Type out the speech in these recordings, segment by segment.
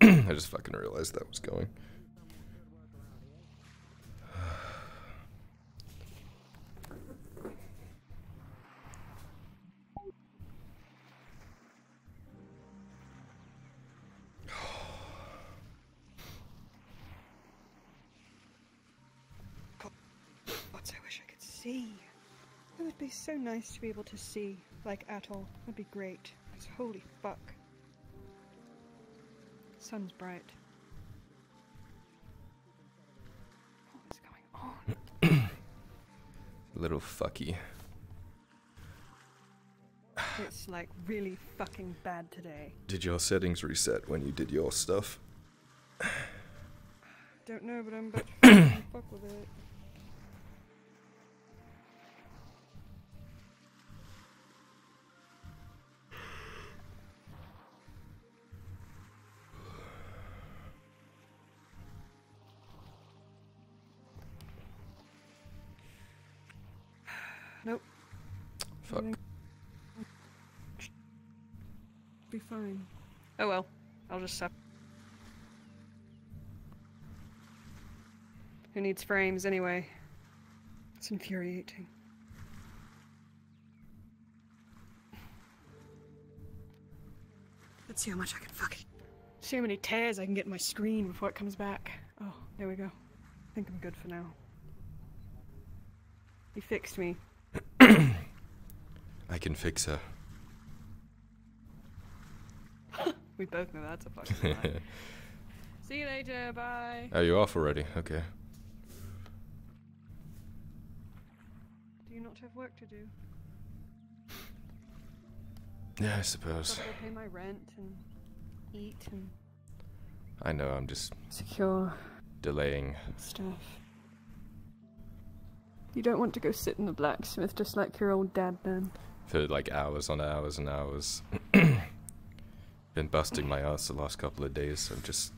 I just fucking realized that was going. Gods, I wish I could see. It would be so nice to be able to see, like at all. It would be great. It's holy fuck. Sun's bright. What's going on? Little fucky. It's like really fucking bad today. Did your settings reset when you did your stuff? Don't know, but I'm about to fuck with it. Fine. Oh well, I'll just stop. Who needs frames anyway? It's infuriating. Let's see how much I can fucking. See how many tears I can get in my screen before it comes back. Oh, there we go. I think I'm good for now. You fixed me. I can fix her. We both know that's a fucking lie. See you later, bye. Are you off already? Okay. Do you not have work to do? Yeah, I suppose. I pay my rent and eat and. I know. I'm just secure. Delaying stuff. You don't want to go sit in the blacksmith just like your old dad, then. For like hours on hours and hours. Been busting my ass the last couple of days, so I'm just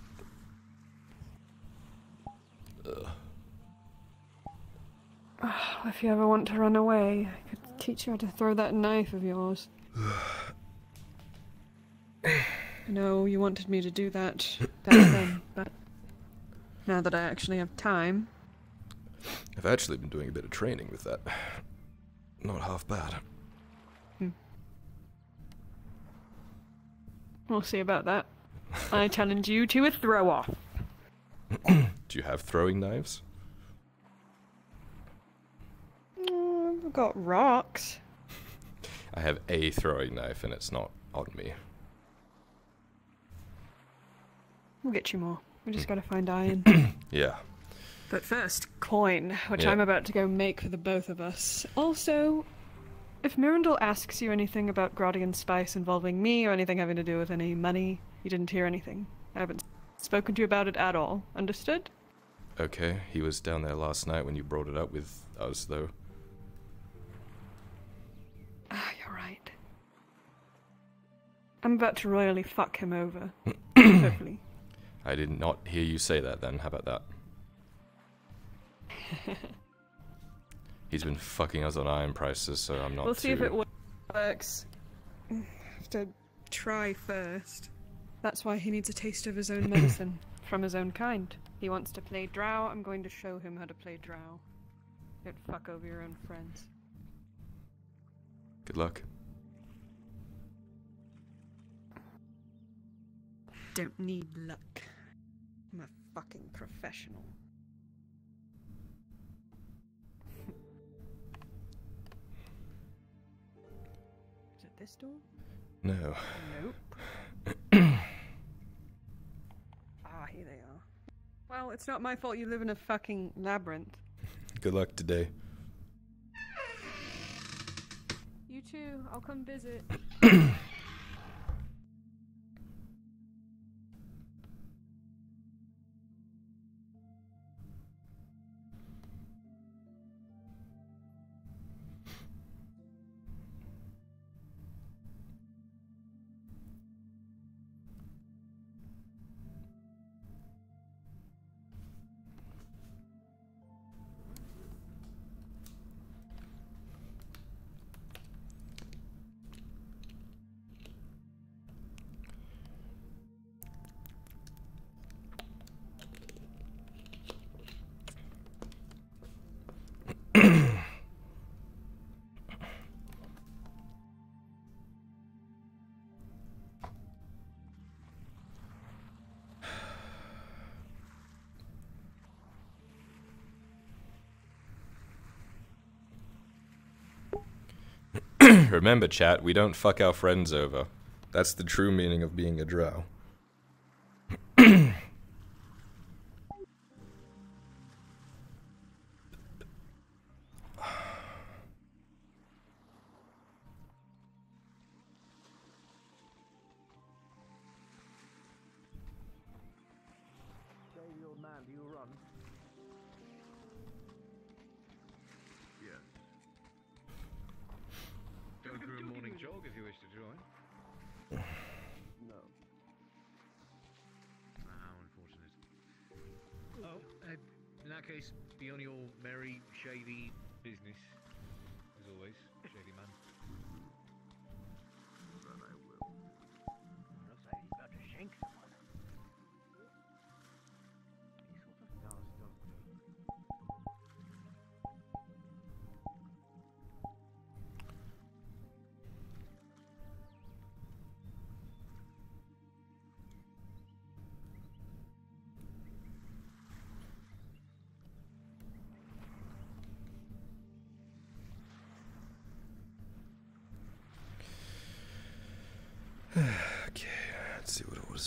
if you ever want to run away, I could teach you how to throw that knife of yours. No, you wanted me to do that back then, but now that I actually have time. I've actually been doing a bit of training with that. Not half bad. We'll see about that. I challenge you to a throw-off. Do you have throwing knives? I've got rocks. I have a throwing knife, and it's not on me. We'll get you more. We just gotta find iron. Yeah. But first, coin, which I'm about to go make for the both of us. Also, if Mirindal asks you anything about Gradian Spice involving me or anything having to do with any money, you didn't hear anything. I haven't spoken to you about it at all. Understood? Okay, he was down there last night when you brought it up with us, though. Ah, you're right. I'm about to royally fuck him over. Hopefully. I did not hear you say that then. How about that? He's been fucking us on iron prices, so I'm not. We'll see if it works. I have to try first. That's why he needs a taste of his own medicine from his own kind. He wants to play Drow, I'm going to show him how to play Drow. Don't fuck over your own friends. Good luck. Don't need luck. I'm a fucking professional. Is it this door? No. Nope. Ah, here they are. Well, it's not my fault you live in a fucking labyrinth. Good luck today. You too. I'll come visit. Remember, chat, we don't fuck our friends over. That's the true meaning of being a drow.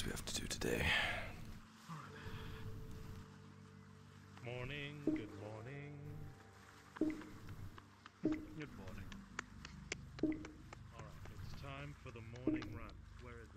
We have to do today. Morning, good morning. Good morning. Alright, it's time for the morning run. Where is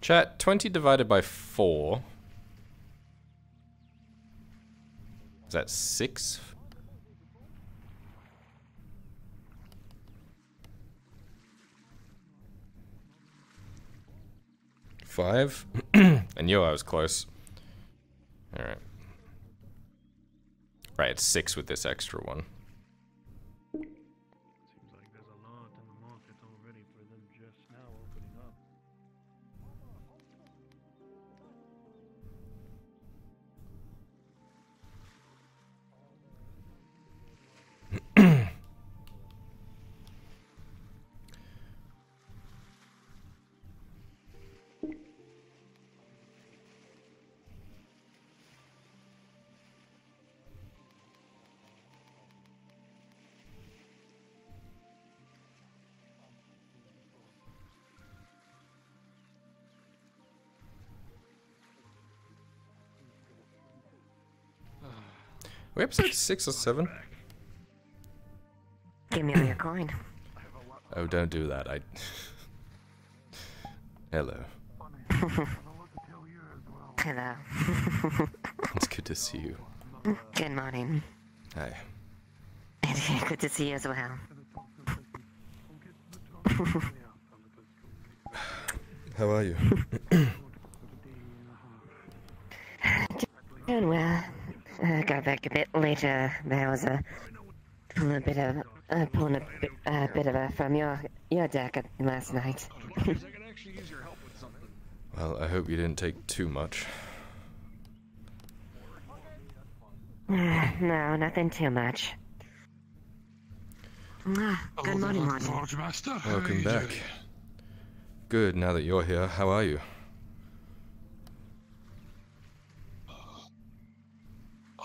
chat, 20 divided by 4. Is that 6? Five? I knew I was close. Alright. Right, it's 6 with this extra one. We're episode 6 or 7. Give me all your coin. Oh, don't do that. I. Hello. Hello. It's good to see you. Good morning. Hi. It's good to see you as well. How are you? Doing well. Got back a bit later. There was a bit of a from your deck last night. Well, I hope you didn't take too much. No, nothing too much. Good morning, Lord. Welcome back. Good, now that you're here, how are you?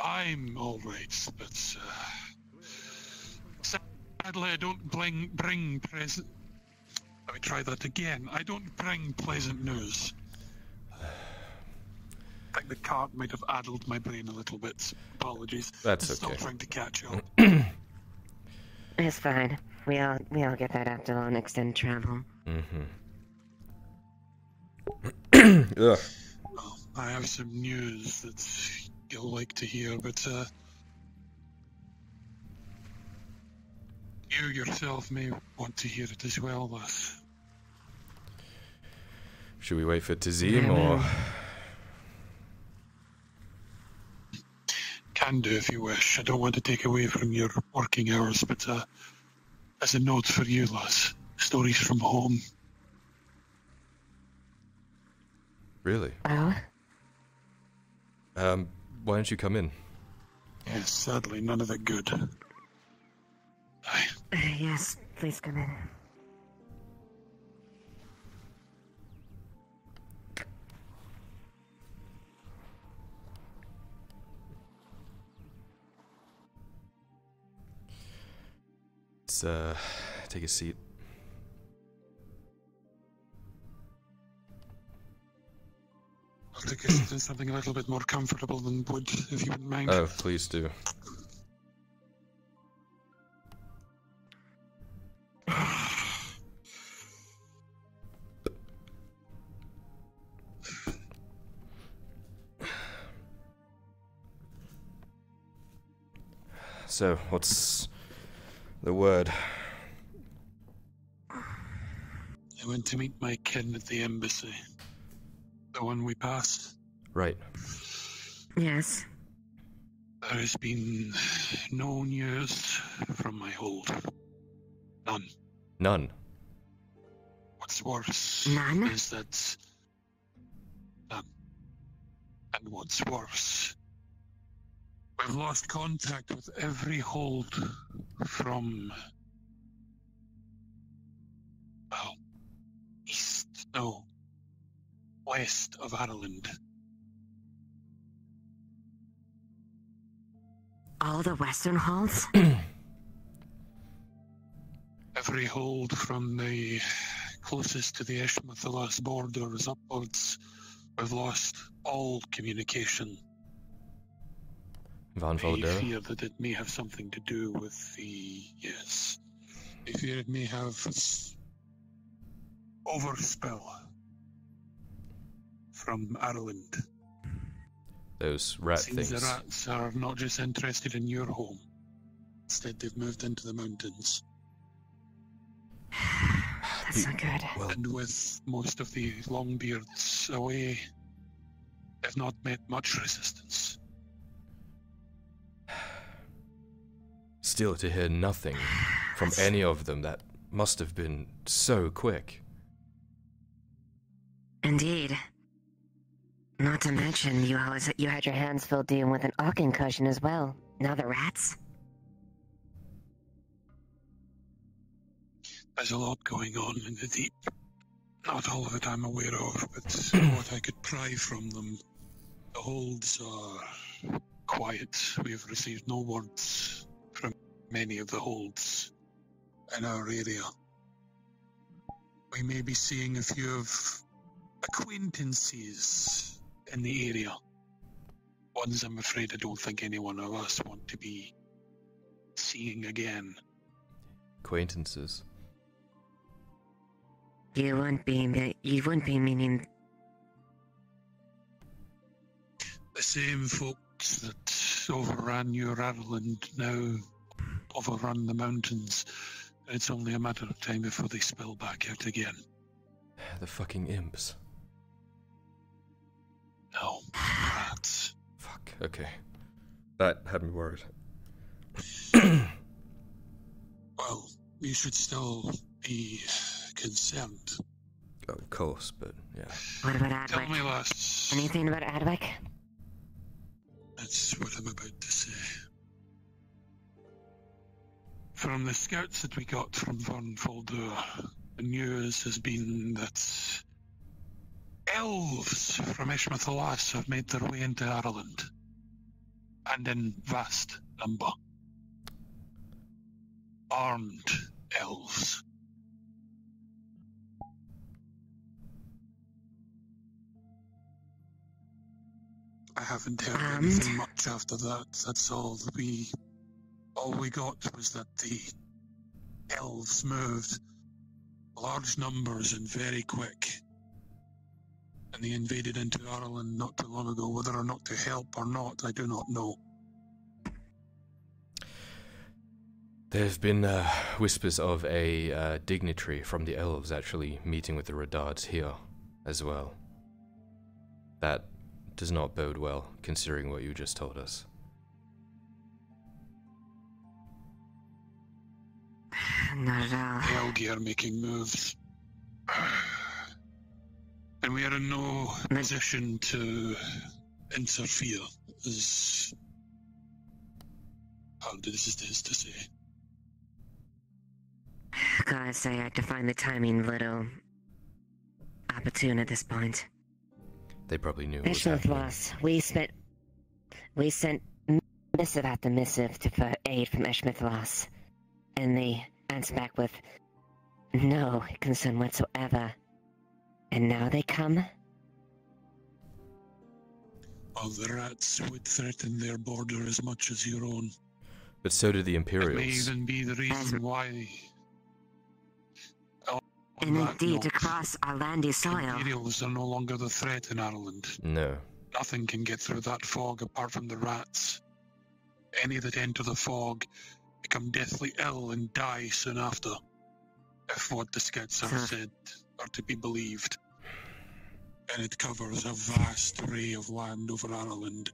I'm alright, but sadly I don't bring pleasant... Let me try that again. I don't bring pleasant news. I think the cart might have addled my brain a little bit. Apologies. That's okay. Still trying to catch up. It's fine. We all get that after long extended travel. Mm-hmm. Well, I have some news that you'll like to hear, but you yourself may want to hear it as well. Should we wait for Tazim or? Can do if you wish. I don't want to take away from your working hours, but as a note for you, lass, stories from home. Really? Why don't you come in? Yes, sadly, none of it good. Yes, please come in. Let's take a seat. I'll take a seat in something a little bit more comfortable than wood, if you wouldn't mind. Oh, please do. So, what's the word? I went to meet my kin at the embassy. The one we passed. Right. Yes. There has been no news from my hold. None. None. What's worse is that none. And what's worse, we've lost contact with every hold from west of Araland. All the western holds? Every hold from the closest to the Eshmathalas borders upwards. We've lost all communication. Van Volder. They fear that it may have something to do with the... Yes. They fear it may have... Overspell. From Ireland. Those rat things. The rats are not just interested in your home. Instead, they've moved into the mountains. That's not good. Well, and with most of the Longbeards away, they've not met much resistance. Still, to hear nothing from any of them, that must have been so quick. Indeed. Not to mention, you had your hands full dealing with an Aegon cushion as well. Now the rats? There's a lot going on in the deep. Not all of it I'm aware of, but what I could pry from them. The holds are quiet. We've received no words from many of the holds in our area. We may be seeing a few of acquaintances in the area ones I'm afraid I don't think anyone of us want to be seeing again. Acquaintances. You won't be meaning the same folks that overran your Ireland now overrun the mountains. It's only a matter of time before they spill back out again. The fucking imps. No, rats. Fuck, okay. That had me worried. Well, we should still be concerned. Oh, of course, but yeah. What about Adwick? Tell me less. Anything about Adwick? That's what I'm about to say. From the scouts that we got from Van Volder, the news has been that elves from Eshmathalas have made their way into Ireland, and in vast number. Armed elves. I haven't heard anything much after that. That's all we got was that the elves moved large numbers and very quick. And they invaded into Ireland not too long ago. Whether or not to help or not, I do not know. There have been whispers of a dignitary from the elves actually meeting with the Radards here as well. That does not bode well, considering what you just told us. Not at all. The Elgi are making moves. And we are in no position to interfere, as Aldo is to say. Guys, I have to find the timing a little opportune at this point. They probably knew. Eshmith Loss. We sent missive after missive for aid from Eshmith Loss, and they answered back with no concern whatsoever. And now they come. Well, the rats would threaten their border as much as your own. But so do the Imperials. It may even be the reason why. And indeed, across Arlandian soil. Imperials are no longer the threat in Ireland. No. Nothing can get through that fog apart from the rats. Any that enter the fog become deathly ill and die soon after, if what the scouts have said are to be believed. And it covers a vast array of land over Ireland.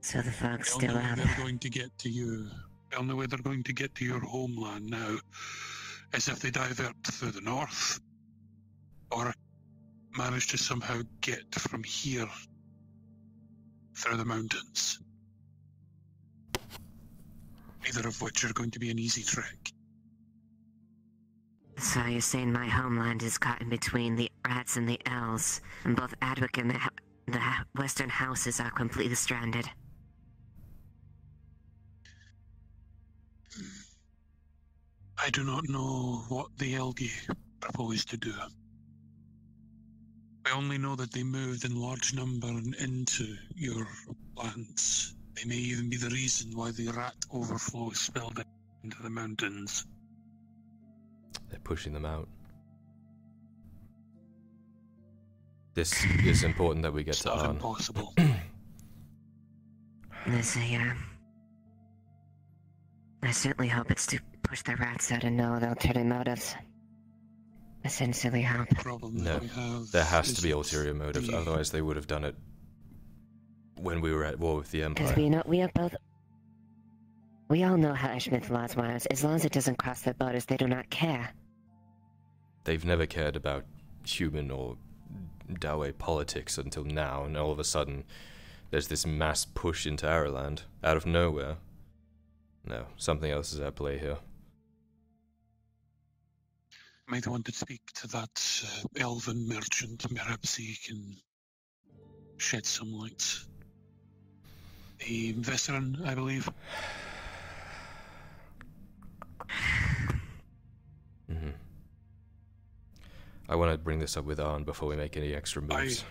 So the fog's still out. They're going to get to you. The only way they're going to get to your homeland now is if they divert through the north, or manage to somehow get from here through the mountains. Neither of which are going to be an easy trek. So you're saying my homeland is caught in between the rats and the elves, and both Adwick and the western houses are completely stranded. I do not know what the Elgi proposed to do. I only know that they moved in large number and into your lands. They may even be the reason why the rat overflow spilled into the mountains. They're pushing them out. This is important that we get to Arland. It's not impossible. Yeah. I certainly hope it's stupid. Push the rats out and know they'll turn in motives. Essentially, help. No, there has to be ulterior motives, otherwise they would have done it when we were at war with the Empire. Because we all know how Eshmith Loss wires. As long as it doesn't cross their borders, they do not care. They've never cared about human or Dawe politics until now, and all of a sudden, there's this mass push into Araland out of nowhere. No, something else is at play here. Might want to speak to that elven merchant. Perhaps he can shed some light. The Vesseran, I believe. I want to bring this up with Arn before we make any extra moves.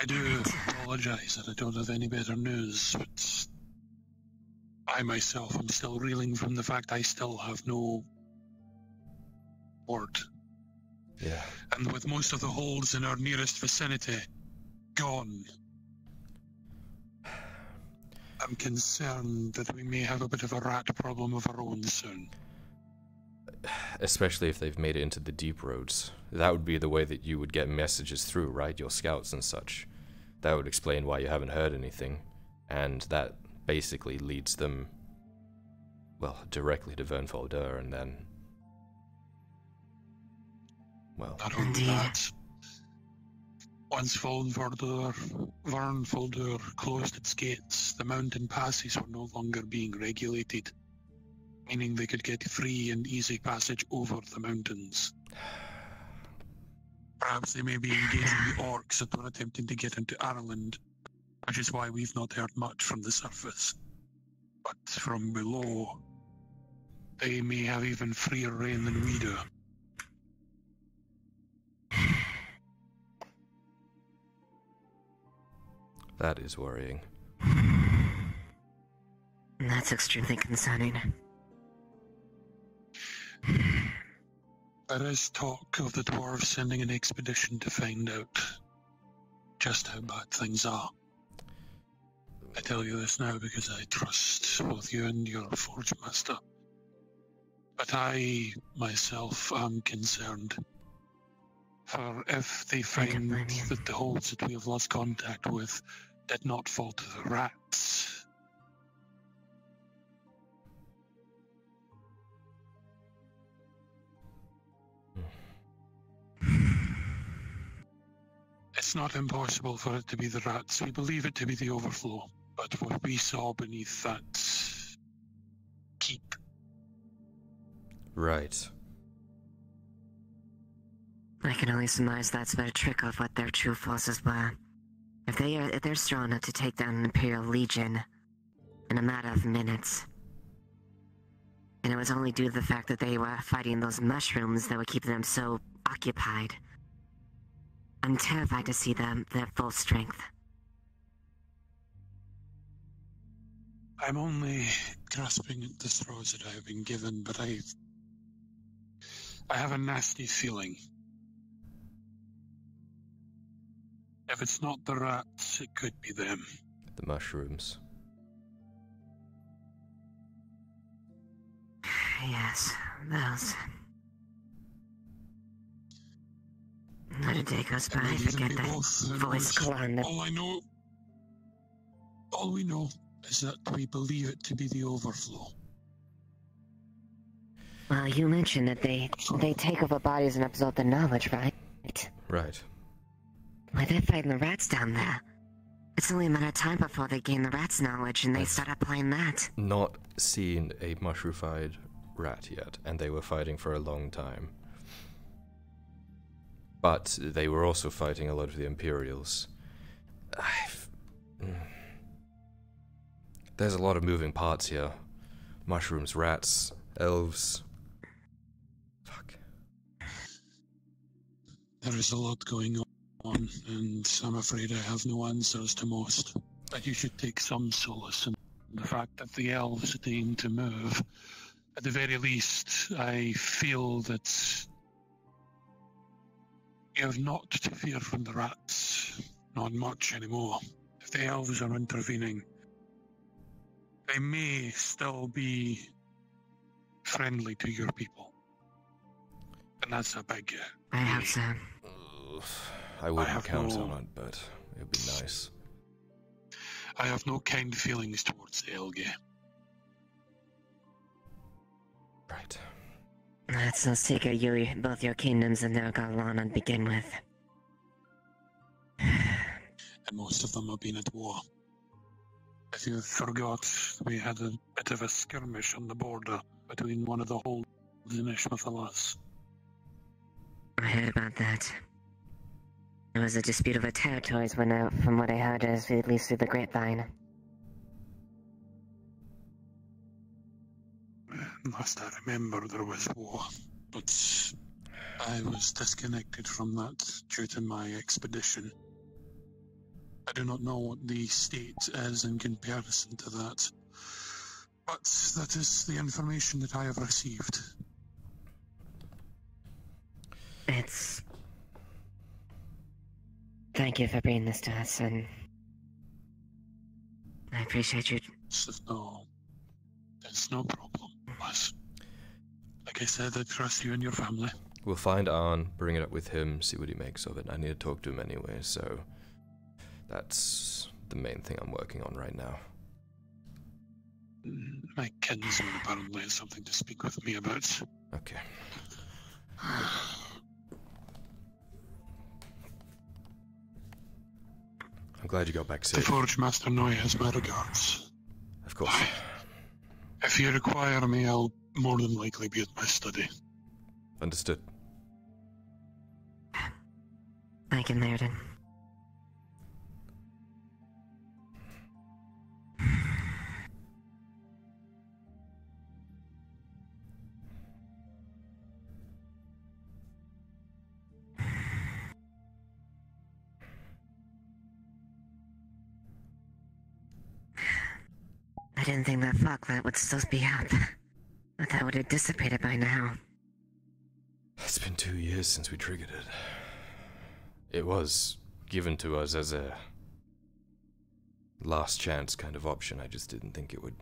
I do apologize that I don't have any better news, but I myself am still reeling from the fact I still have no port. Yeah. And with most of the holds in our nearest vicinity gone, I'm concerned that we may have a bit of a rat problem of our own soon. Especially if they've made it into the deep roads. That would be the way that you would get messages through, right? Your scouts and such. That would explain why you haven't heard anything. And that basically leads them, well, directly to Vernfolder, and then, well... Not only that, once Vernfolder closed its gates, the mountain passes were no longer being regulated, meaning they could get free and easy passage over the mountains. Perhaps they may be engaging the orcs that were attempting to get into Araland, which is why we've not heard much from the surface. But from below, they may have even freer rein than we do. That is worrying. That's extremely concerning. There is talk of the dwarves sending an expedition to find out just how bad things are. I tell you this now because I trust both you and your Forge Master. But I, myself, am concerned. For if they find that the holds that we have lost contact with did not fall to the rats, it's not impossible for it to be the rats. We believe it to be the overflow. But what we saw beneath that keep. Right. I can only surmise that's about a trick of what their true forces were. If they're strong enough to take down an Imperial Legion in a matter of minutes. And it was only due to the fact that they were fighting those mushrooms that were keeping them so occupied. I'm terrified to see them, their full strength. I'm only grasping at the straws that I've been given, but I have a nasty feeling. If it's not the rats, it could be them. The mushrooms. Yes, those. Not a day goes by, I forget that voice clone. All we know is that we believe it to be the overflow. Well, you mentioned that they take over bodies and absorb the knowledge, right? Right. Well, they're fighting the rats down there. It's only a matter of time before they gain the rat's knowledge and they start applying that. Not seen a mushroom-fied rat yet, and they were fighting for a long time. But they were also fighting a lot of the Imperials. There's a lot of moving parts here. Mushrooms, rats, elves. Fuck. There is a lot going on, and I'm afraid I have no answers to most. But you should take some solace in the fact that the elves deign to move. At the very least, I feel that you have not to fear from the rats, not much anymore. If the elves are intervening, they may still be friendly to your people, and that's a big... I hope so. I wouldn't count on it, but it would be nice. I have no kind feelings towards the Elgi. Right. That's no secret, both your kingdoms and their Garlana to begin with. And most of them have been at war. If you forgot, we had a bit of a skirmish on the border between one of the holds in Eshmathalas. I heard about that. There was a dispute over territories when from what I heard, is at least through the grapevine. Last I remember, there was war, but I was disconnected from that due to my expedition. I do not know what the state is in comparison to that. But that is the information that I have received. That's... Thank you for bringing this to us, and I appreciate you. It's no problem. Like I said, I trust you and your family. We'll find Arn, bring it up with him, see what he makes of it. I need to talk to him anyway, so that's the main thing I'm working on right now. My kinsman apparently has something to speak with me about. Okay. I'm glad you got back safe. The Forge Master Noy has my regards. Of course. If you require me, I'll more than likely be at my study. Understood. Thank you, Meriden. I didn't think that foglet would still be up. I thought it would have dissipated by now. It's been 2 years since we triggered it. It was given to us as a last chance kind of option. I just didn't think it would...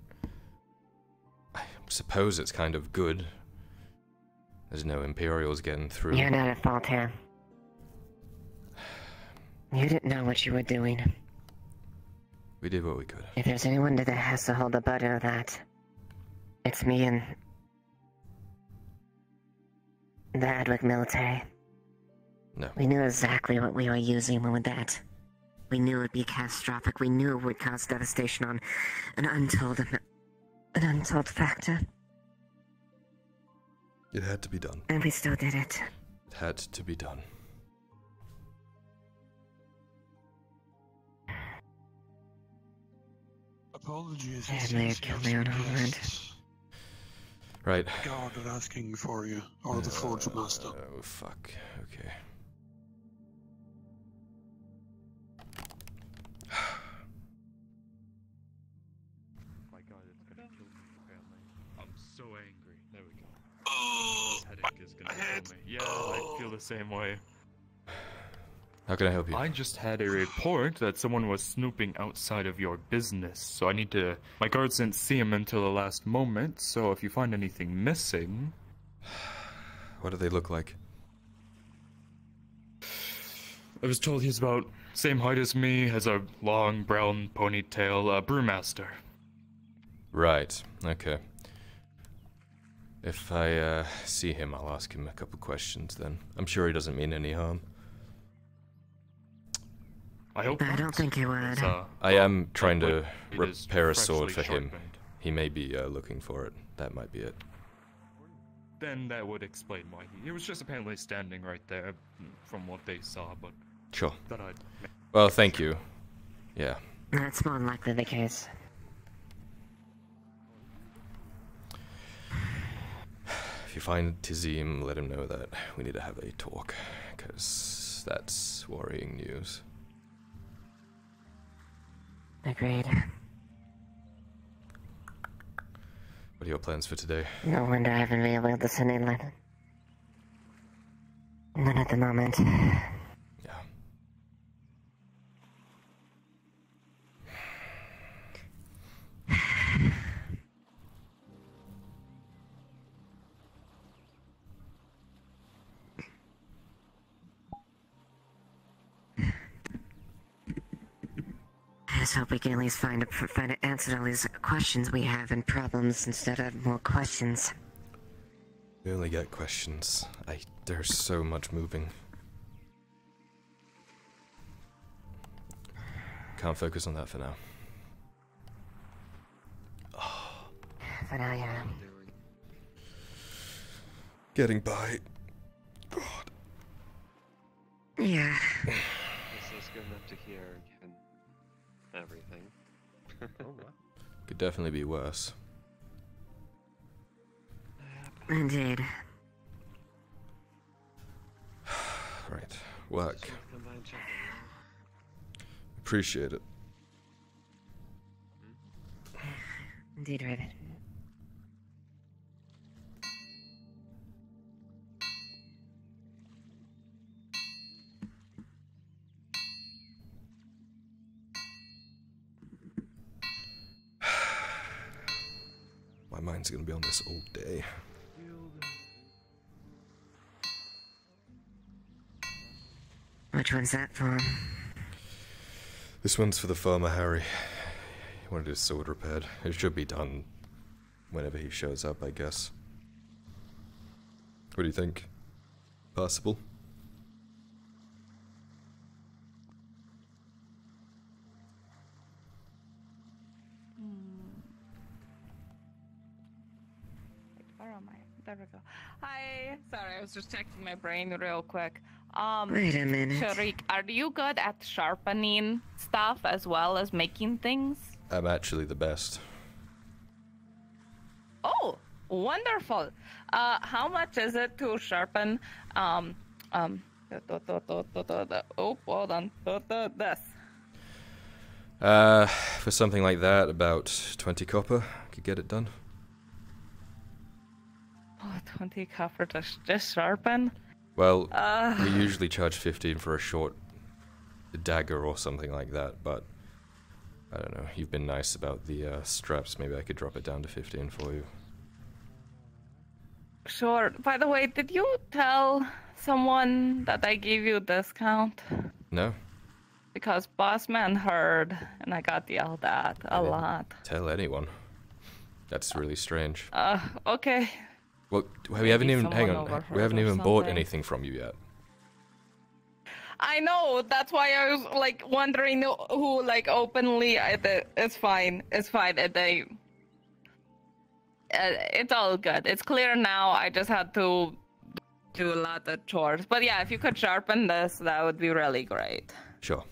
I suppose it's kind of good. There's no Imperials getting through. You're not at fault here. You didn't know what you were doing. We did what we could. If there's anyone that has to hold the burden of that, it's me and the Adwick military. No. We knew exactly what we were using with that. We knew it would be catastrophic. We knew it would cause devastation on an untold factor. It had to be done. And we still did it. It had to be done. Apologies. Right. God, we're asking for you, or the Forge Master. Oh, fuck. Okay. My God, it's gonna kill me, apparently. I'm so angry. There we go. Oh, this headache is gonna kill me. Yeah, oh. I feel the same way. How can I help you? I just had a report that someone was snooping outside of your business, so I need to... My guards didn't see him until the last moment, so if you find anything missing... What do they look like? I was told he's about same height as me, has a long brown ponytail, brewmaster. Right, okay. If I see him, I'll ask him a couple questions then. I'm sure he doesn't mean any harm. I don't think he would. I am trying to repair a sword for him. He may be looking for it. That might be it. Then that would explain why he was just apparently standing right there from what they saw, but... Sure. Well, thank you. Yeah. That's more than likely the case. If you find Tazim, let him know that we need to have a talk, because that's worrying news. Agreed. What are your plans for today? No wonder I haven't been able to send in London. Not at the moment. Yeah. I just hope we can at least find an answer to all these questions we have and problems instead of more questions. We only get questions. There's so much moving. Can't focus on that for now. Oh. For now, yeah. Getting by. God. Yeah. This is good enough to hear. Everything. Could definitely be worse. Indeed. Right. Work. We Appreciate it. Indeed, Raven. My mind's gonna be on this all day. Which one's that for? This one's for the farmer, Harry. He wanted his sword repaired. It should be done whenever he shows up, I guess. What do you think? Possible? Where am I? There we go. Hi. Sorry, I was just checking my brain real quick. Wait a minute. Sharik, are you good at sharpening stuff as well as making things? I'm actually the best. Oh, wonderful. How much is it to sharpen? Oh, hold on. This. For something like that, about 20 copper, I could get it done. Oh, 20 copper to just sharpen? Well, we usually charge 15 for a short dagger or something like that, but I don't know. You've been nice about the straps. Maybe I could drop it down to 15 for you. Sure. By the way, did you tell someone that I gave you a discount? No. Because Bossman heard, and I got yelled at a lot. Tell anyone. That's really strange. Okay. Well, we haven't even, hang on, we haven't even bought anything from you yet. I know, that's why I was, like, wondering who, like, openly, it's fine, it's all good, it's clear now, I just had to do a lot of chores. But yeah, if you could sharpen this, that would be really great. Sure.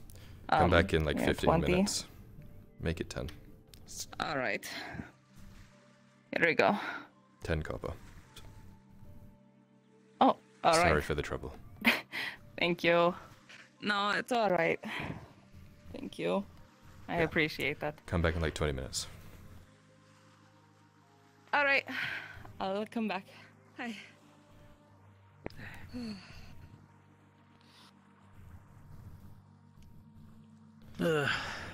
Come back in, like, 15 minutes. Make it 10. Alright. Here we go. 10 copper. Oh, all right. Sorry for the trouble. Thank you. No, it's all right. Thank you. I appreciate that. Come back in like 20 minutes. All right. I'll come back. Hi.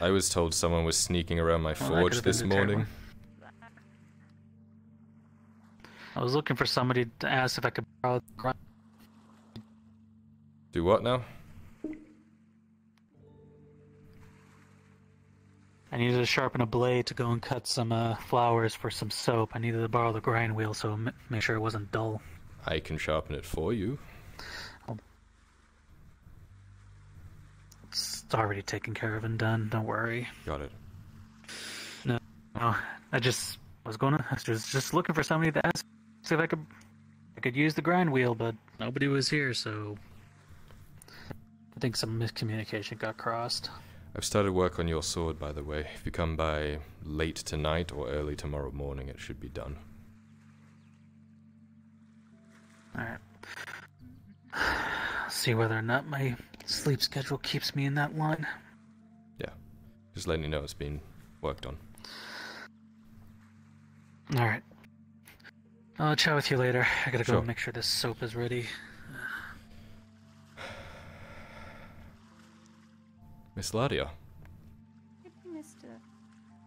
I was told someone was sneaking around my forge this morning. I was looking for somebody to ask if I could borrow the grind. Do what now? I needed to sharpen a blade to go and cut some flowers for some soap. I needed to borrow the grind wheel so make sure it wasn't dull. I can sharpen it for you. It's already taken care of and done. Don't worry. Got it. No, I just was going to. I was just looking for somebody to ask if I could. I could use the grind wheel, but nobody was here, so. I think some miscommunication got crossed. I've started work on your sword, by the way. If you come by late tonight or early tomorrow morning, it should be done. Alright. See whether or not my sleep schedule keeps me in that line. Yeah. Just letting you know it's been worked on. Alright. I'll chat with you later. I gotta go make sure this soap is ready. Miss Ladia. Mr.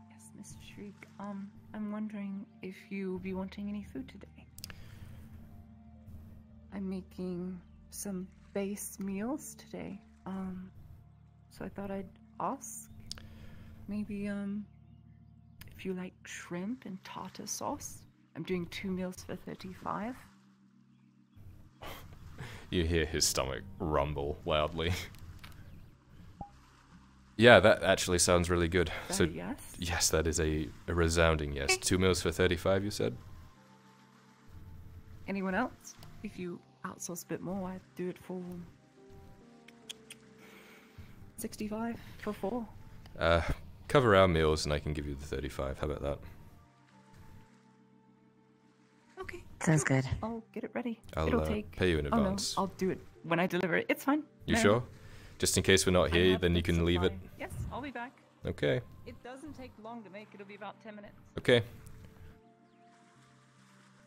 Yes, Mr. Shriek. I'm wondering if you'll be wanting any food today. I'm making some base meals today. So I thought I'd ask. Maybe, if you like shrimp and tartar sauce. I'm doing 2 meals for 35. You hear his stomach rumble loudly. Yeah, that actually sounds really good. So yes? Yes, that is a resounding yes. 2 meals for 35, you said? Anyone else? If you outsource a bit more, I'd do it for 65 for 4. Cover our meals and I can give you the 35. How about that? Okay. Sounds good. I'll get it ready. It'll take... pay you in advance. Oh, no, I'll do it when I deliver it. It's fine. You sure? Just in case we're not here, then you can leave it. Yes. I'll be back. Okay. It doesn't take long to make. It'll be about 10 minutes. Okay.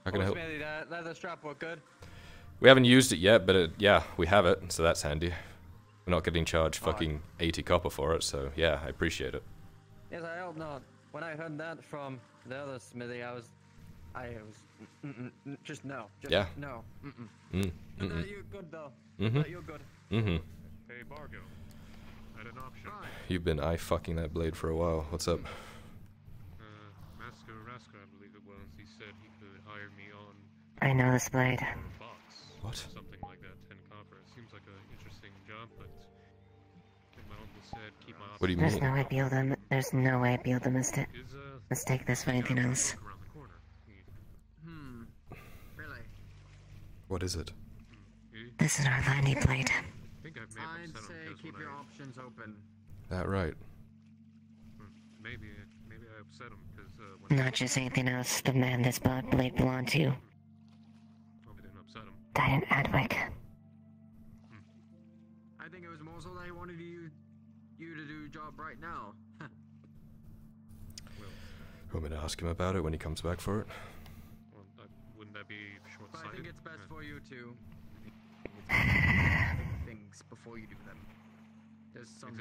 How can I help? That leather strap work good? We haven't used it yet, but yeah, we have it, so that's handy. We're not getting charged fucking 80 copper for it, so yeah, I appreciate it. Yes, I hope not. When I heard that from the other smithy, I was just no. You're good though. Mm-hmm. No, you're good. Mm-hmm. Hey, Bargo. Had an option. You've been eye-fucking that blade for a while. What's up? Master Raska, I believe it was. He said he could hire me on... I know this blade. What? Something like that, 10 copper. It seems like an interesting job, but... my uncle said, keep my options. What do you mean? There's no way I'd be able to miss it. Let's take this for anything else. Really? What is it? This is our Landy blade. I'd say keep your options open. That right. Maybe I upset him because not just anything else. The man this blade belonged to. Probably didn't upset him. Died in Adwick. I think it was more so that he wanted you to do your job right now. Want me to ask him about it when he comes back for it? Well, wouldn't that be short-sighted? But I think it's best for you to things before you do them. There's some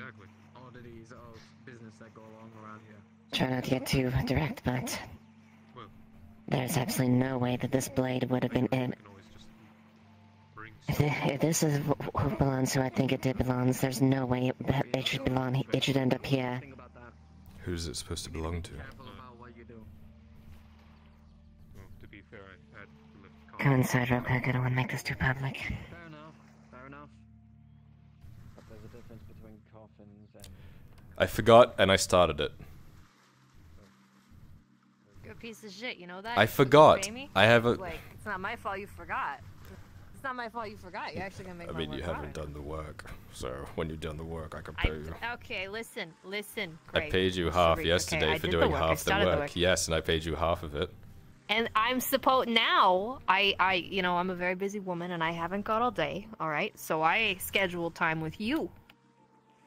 oddities of business that go along around here. Try not to get too direct, but there's absolutely no way that this blade would have been in. If this is who belongs, who I think it did belongs, there's no way it should belong. It should end up here. Who's it supposed to belong to? Come inside real quick, I don't want to make this too public. Fair enough, fair enough. But there's a difference between coffins and... I forgot, and I started it. You're a piece of shit, you know that? I forgot. I have a... Like, it's not my fault you forgot. It's not my fault you forgot, you're actually gonna make my work. You haven't done the work, so when you've done the work, I can pay you. Okay, listen, Greg. I paid you half yesterday for doing half the work. Yes, and I paid you half of it. And I'm supposed now. You know, I'm a very busy woman, and I haven't got all day. All right, so I scheduled time with you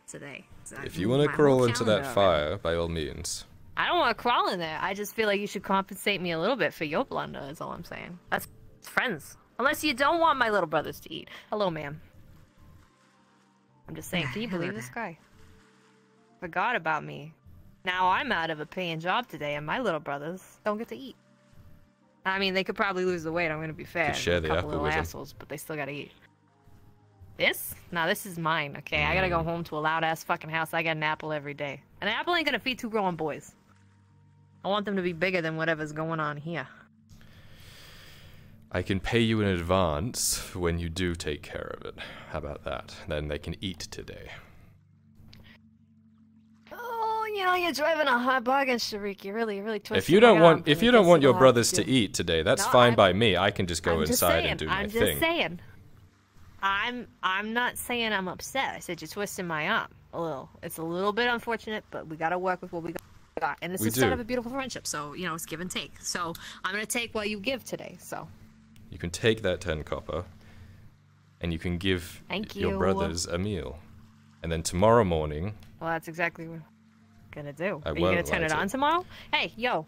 today. So if you want to crawl into that fire, by all means. I don't want to crawl in there. I just feel like you should compensate me a little bit for your blunder. Is all I'm saying. That's friends. Unless you don't want my little brothers to eat. Hello, ma'am. I'm just saying. Can you believe this guy? Forgot about me. Now I'm out of a paying job today, and my little brothers don't get to eat. I mean, they could probably lose the weight, I'm gonna be fair. Share the couple little assholes, but they still gotta eat. This? Nah, this is mine, okay? I gotta go home to a loud-ass fucking house. I got an apple every day. An apple ain't gonna feed two growing boys. I want them to be bigger than whatever's going on here. I can pay you in advance when you do take care of it. How about that? Then they can eat today. You know, you're driving a hard bargain, Sharik. You really twisting. If you don't want your brothers to eat today, that's fine by me. I can just go inside and do my thing. I'm not saying I'm upset. I said you're twisting my arm a little. It's a little bit unfortunate, but we gotta work with what we got. And it's the start of a beautiful friendship, so you know it's give and take. So I'm gonna take what you give today. So you can take that 10 copper, and you can give your brothers a meal, and then tomorrow morning. Well, that's exactly what. Gonna do. Are you gonna turn it on tomorrow? Hey, yo,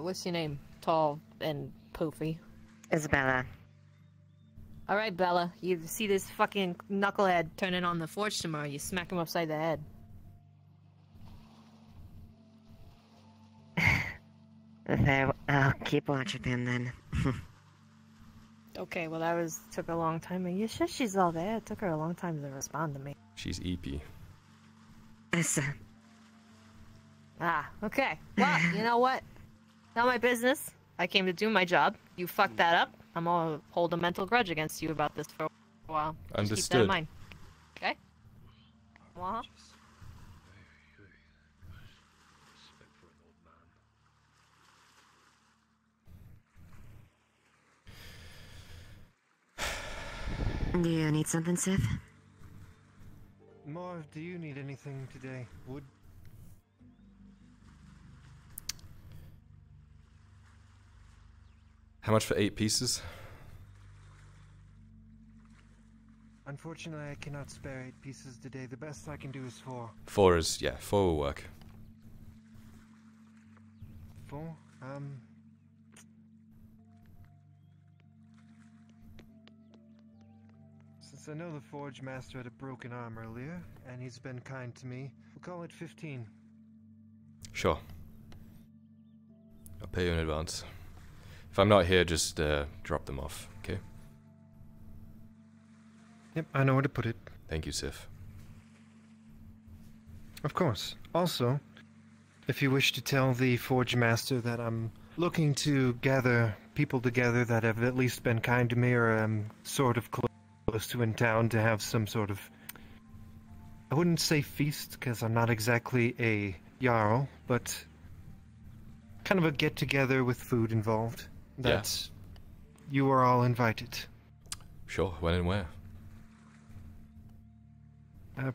what's your name? Tall and poofy. Isabella. Alright, Bella, you see this fucking knucklehead turning on the forge tomorrow, you smack him upside the head. I'll keep watching him then. Okay, well that took a long time. Are you sure she's all there? It took her a long time to respond to me. She's EP. Listen. Ah, okay. Well, you know what? Not my business. I came to do my job. You fucked that up. I'm gonna hold a mental grudge against you about this for a while. Understood. Just keep that in mind. Okay? Uh-huh. Do you need something, Sif? Marv, do you need anything today? How much for 8 pieces? Unfortunately, I cannot spare 8 pieces today. The best I can do is 4. 4 is, yeah, 4 will work. 4? Since I know the Forge Master had a broken arm earlier, and he's been kind to me, we'll call it 15. Sure. I'll pay you in advance. If I'm not here, just drop them off, okay? Yep, I know where to put it. Thank you, Sif. Of course. Also, if you wish to tell the Forge Master that I'm looking to gather people together that have at least been kind to me or am sort of close to in town to have some sort of... I wouldn't say feast, because I'm not exactly a Jarl, but kind of a get-together with food involved. That's... Yeah. You are all invited. Sure, when and where?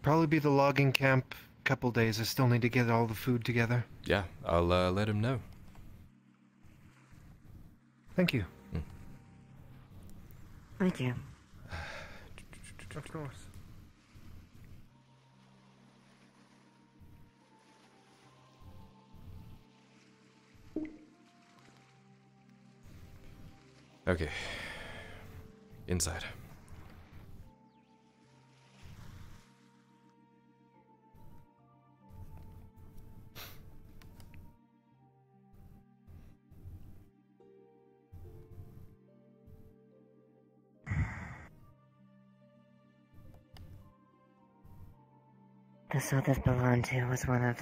Probably be the logging camp. Couple days. I still need to get all the food together. Yeah, I'll let him know. Thank you. Mm. Thank you. Of course. Okay. Inside. The sword that belonged to was one of...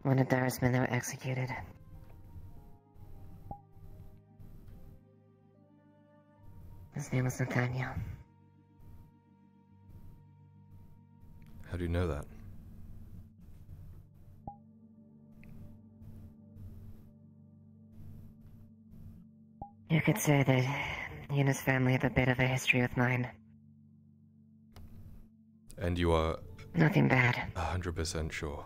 one of Dara's men that were executed. His name was Nathaniel. How do you know that? You could say that he and his family have a bit of a history with mine. And you are... nothing bad. 100% sure.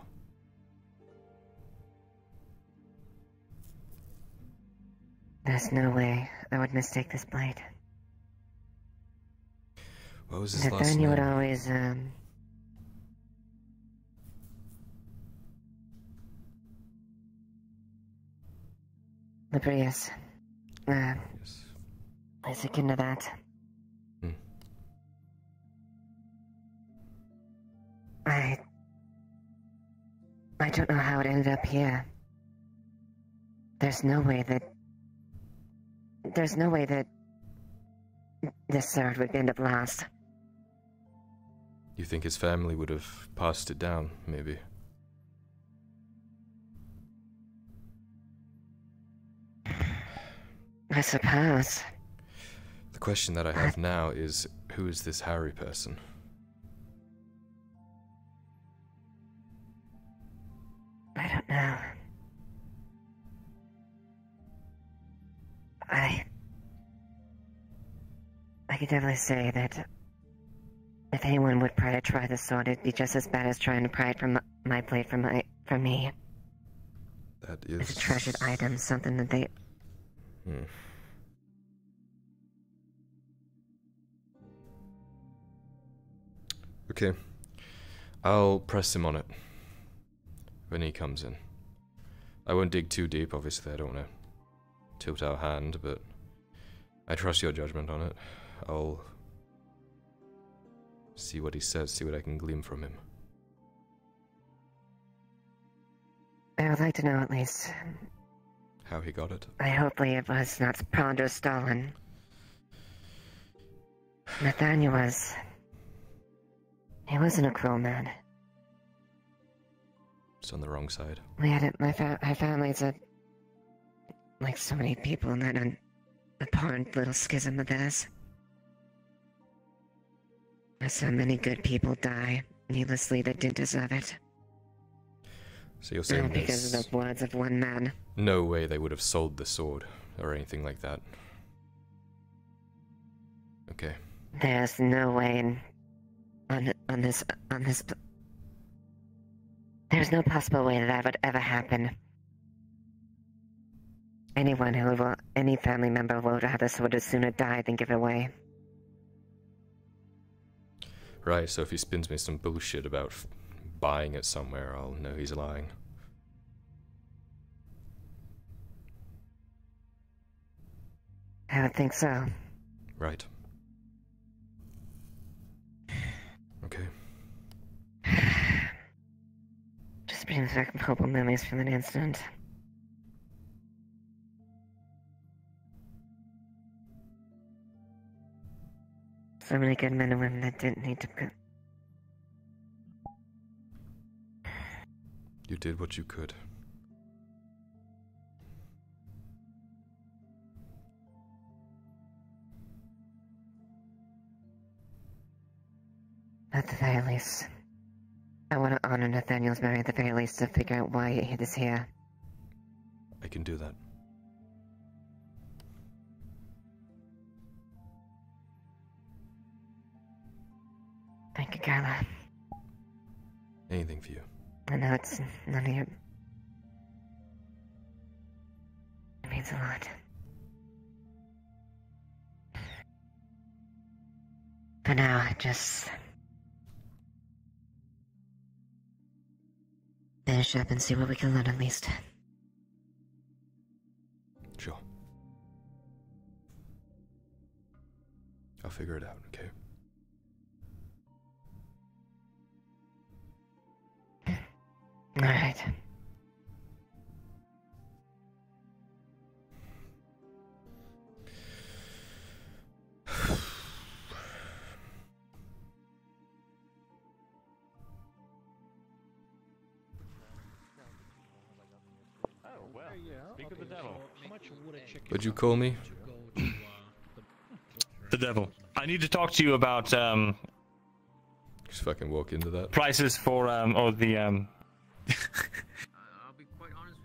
There's no way I would mistake this blade. What was his last name? Nathaniel would always, Librius. Yes. It's akin to that. Hmm. I don't know how it ended up here. There's no way that... there's no way that... this sword would end up lost. You think his family would have passed it down, maybe? I suppose. The question that I have now is, who is this Harry person? I don't know. I could definitely say that if anyone would try to try this sword, it'd be just as bad as trying to pry it from my blade from me. That is... it's a treasured item, something that they... Hmm. Okay. I'll press him on it when he comes in. I won't dig too deep, obviously. I don't want to tilt our hand, but I trust your judgment on it. I'll see what he says, see what I can glean from him. I would like to know at least... how he got it. I hopefully it was not pawned or stolen. Nathaniel was... he wasn't a cruel man. It's on the wrong side. We had it, my family's a... like so many people in that pawned little schism of theirs. I saw many good people die, needlessly, that didn't deserve it. So you're saying because of the words of one man. No way they would have sold the sword or anything like that. Okay. There's no way on this. There's no possible way that would ever happen. Anyone who will, any family member will rather sooner die than give it away. Right, so if he spins me some bullshit about buying it somewhere, I'll know he's lying. I don't think so. Right. Okay. Just brings back horrible memories from that incident. So many good men and women that didn't need to... You did what you could. At the very least, I want to honor Nathaniel's memory at the very least to figure out why he is here. I can do that. Thank you, Kyler. Anything for you. I know it's none of your... It means a lot. For now, I just... finish up and see what we can learn at least. Sure. I'll figure it out, okay? Alright. Would you call me? The devil. I need to talk to you about, just fucking walk into that. Prices for, or the,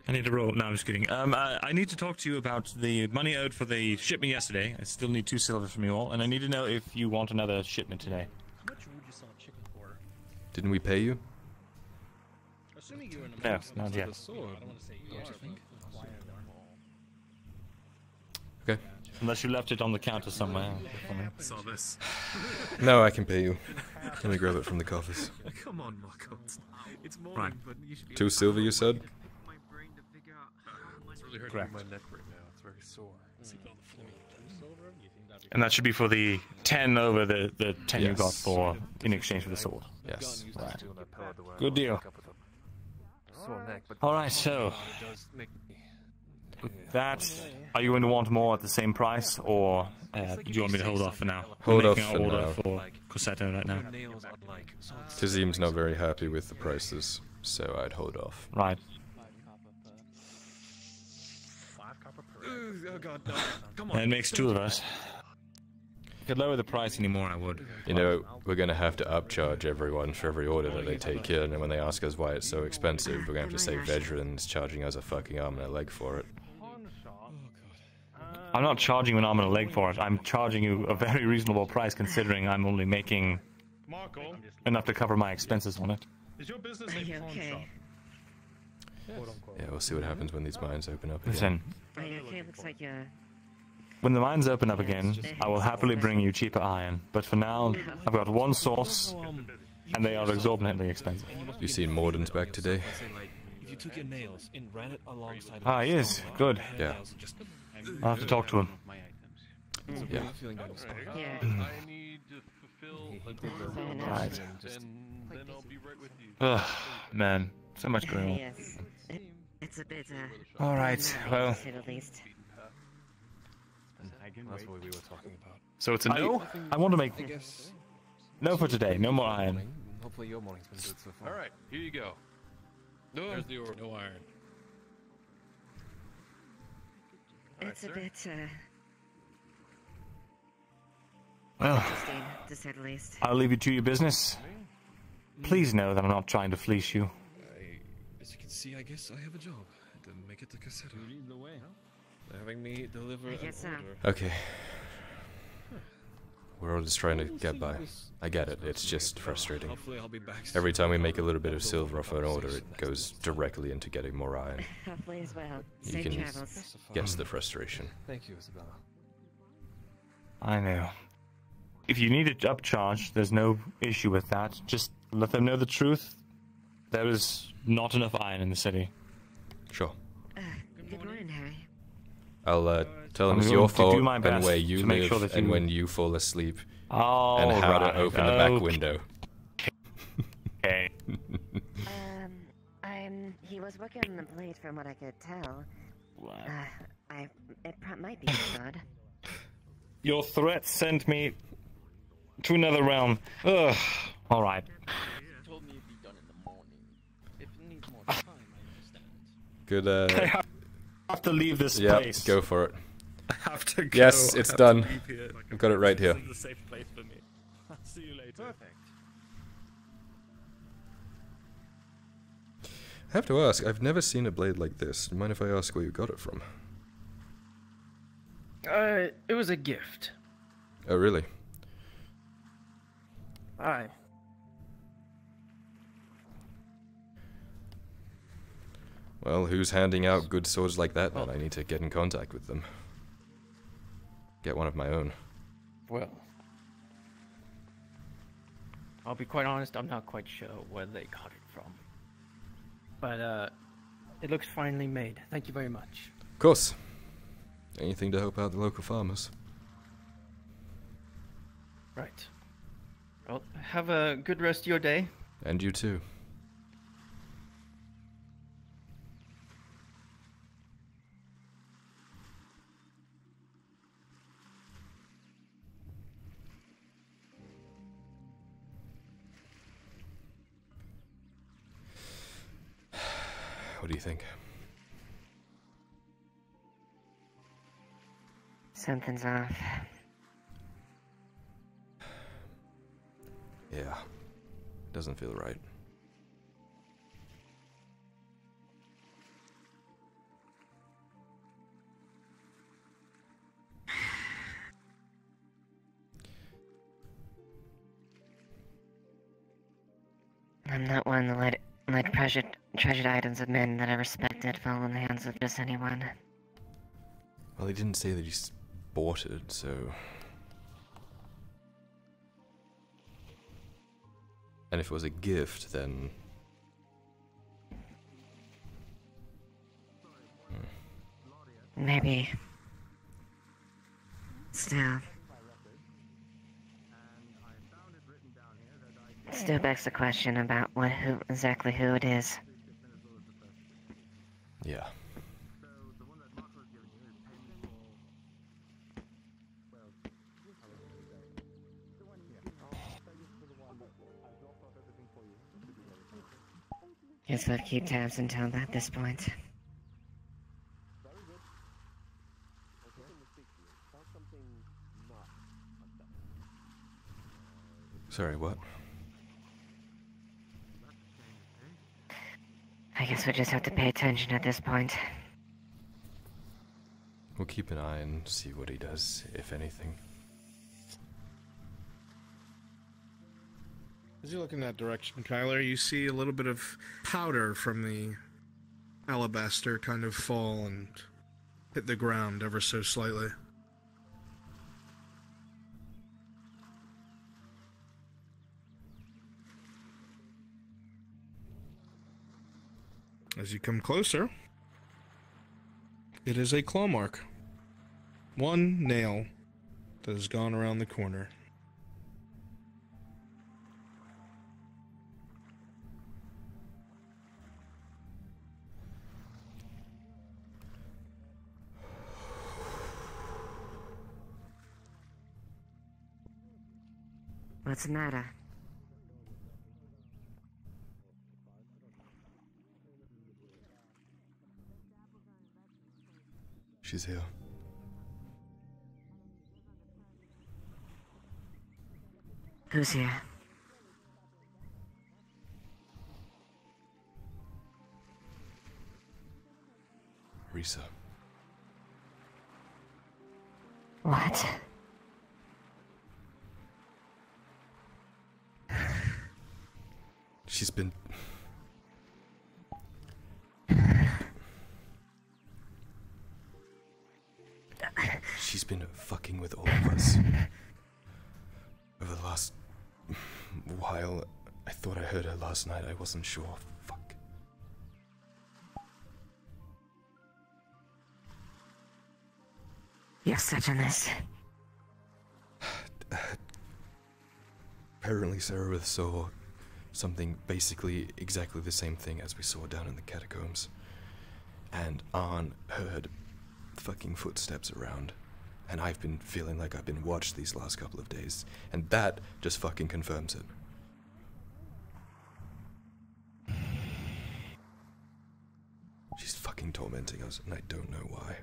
I need to roll. No, I'm just kidding. I need to talk to you about the money owed for the shipment yesterday. I still need 2 silver from you all, and I need to know if you want another shipment today. How much would you sell chicken for? Didn't we pay you? Assuming you were in the no, not yet. I don't want to say you think? Okay. Unless you left it on the counter somewhere. Saw this. No, I can pay you. Let me grab it from the coffers. Come on, Marco. It's morning, but you should be 2 silver, you said? Correct. And that should be for the 10 over the 10 you got for in exchange for the sword. Yes. Right. Good deal. All right, so that, are you going to want more at the same price, or do you want me to hold off for now? Hold off for now. For Cosetto right now. Tazim's not very happy with the prices, so I'd hold off. Right. That makes 2 of us. If I could lower the price anymore, I would. You know, we're going to have to upcharge everyone for every order that they take in, and when they ask us why it's so expensive, we're going to have to say Vesseran's charging us a fucking arm and a leg for it. I'm not charging an arm and a leg for it. I'm charging you a very reasonable price, considering I'm only making enough to cover my expenses on it. Is your business a pawn shop? Yes. Yeah, we'll see what happens when these mines open up again. Listen. When the mines open up again, I will happily bring you cheaper iron. But for now, I've got 1 source, and they are exorbitantly expensive. You seen Morden's back today? Ah, he is. Good. Yeah. I'll have to talk to him. Yeah. Right. Ugh, man. So much going on. Yes. It's a bit, alright, well... That's what we were talking about. So it's a no? I want to make... No for today, no more iron. Hopefully your morning's been good so far. Alright, here you go. No, there's the order. No iron. It's right, a bit, well, to say the least. I'll leave you to your business. Please know that I'm not trying to fleece you. As you can see, I guess I have a job. I didn't make it to Cassetto. You lead the way, huh? They're having me deliver an order. Okay. We're all just trying to get by. I get it, it's just frustrating. Every time we make a little bit of silver off an order, it goes directly into getting more iron. You can guess the frustration. Thank you, Isabella. I know. If you need to upcharge, there's no issue with that. Just let them know the truth. There is not enough iron in the city. Sure. Good morning, Harry. I'll tell them it's your fault and where you live sure and when you fall asleep and how to open the back window. Okay. He was working on the blade from what I could tell. Wow. It might be odd. Your threat sent me to another realm. Ugh. All right. Good. I have to leave this place. Go for it. I have to go. Yes, it's done. I've got it right here. This is a safe place for me. I'll see you later. Perfect. I have to ask, I've never seen a blade like this. Do you mind if I ask where you got it from? It was a gift. Oh, really? Aye. Well, who's handing out good swords like that then? I need to get in contact with them. Get one of my own. Well, I'll be quite honest, I'm not quite sure where they got it from. But, it looks finely made. Thank you very much. Of course. Anything to help out the local farmers. Right. Well, have a good rest of your day. And you too. What do you think? Something's off. Yeah. Doesn't feel right. I'm not one to let treasured items of men that I respected fall in the hands of just anyone. Well, he didn't say that he bought it, so... And if it was a gift, then... Maybe. Still begs the question about who exactly it is. Yeah. Guess I'll keep tabs until at this point. Sorry, what? I guess we'll just have to pay attention at this point. We'll keep an eye and see what he does, if anything. As you look in that direction, Kyler, you see a little bit of powder from the alabaster kind of fall and hit the ground ever so slightly. As you come closer, it is a claw mark. One nail that has gone around the corner. What's the matter? She's here. Who's here? Risa. What? she's been... She's been fucking with all of us. Over the last while, I thought I heard her last night, I wasn't sure. Fuck. You're such a mess. Apparently Serevith saw something basically exactly the same thing as we saw down in the catacombs. And Arn heard fucking footsteps around. And I've been feeling like I've been watched these last couple of days. And that just fucking confirms it. She's fucking tormenting us, and I don't know why.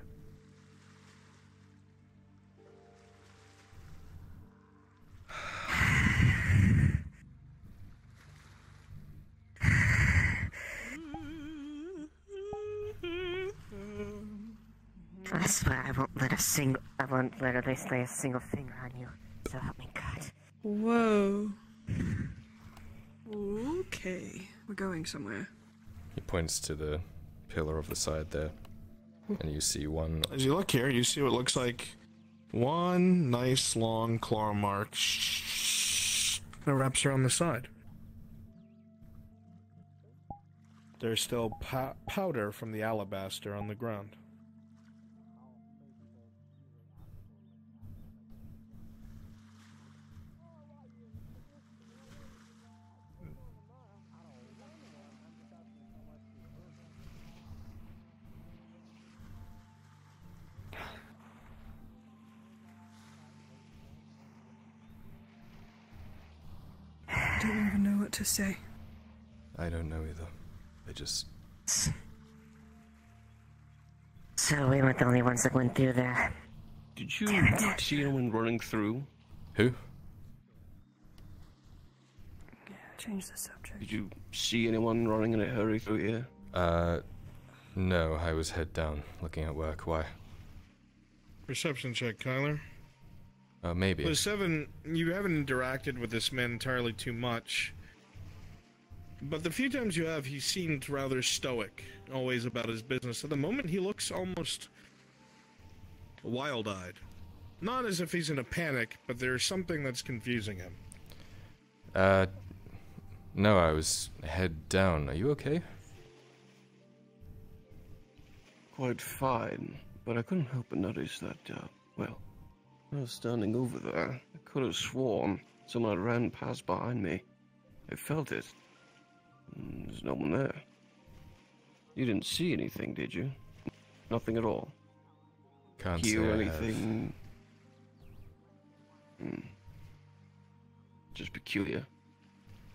I swear I won't let her lay a single finger on you. So help me God. Whoa. Okay. We're going somewhere. He points to the pillar of the side there. And you see one... As you look here, you see what looks like one nice long claw mark that wraps around the side. There's still powder from the alabaster on the ground. I don't even know what to say. I don't know either. I just... So we weren't the only ones that went through there. Did you see anyone running through? Who? Yeah, change the subject. Did you see anyone running in a hurry through here? No, I was head down, looking at work. Why? Perception check, Kyler. Maybe. Well, Seven, you haven't interacted with this man entirely too much. But the few times you have, he seemed rather stoic, always about his business. At the moment, he looks almost wild-eyed. Not as if he's in a panic, but there's something that's confusing him. No, I was head down. Are you okay? Quite fine, but I couldn't help but notice that, well... I was standing over there. I could have sworn someone had ran past behind me. I felt it. There's no one there. You didn't see anything, did you? Nothing at all. Can't hear anything. Just peculiar.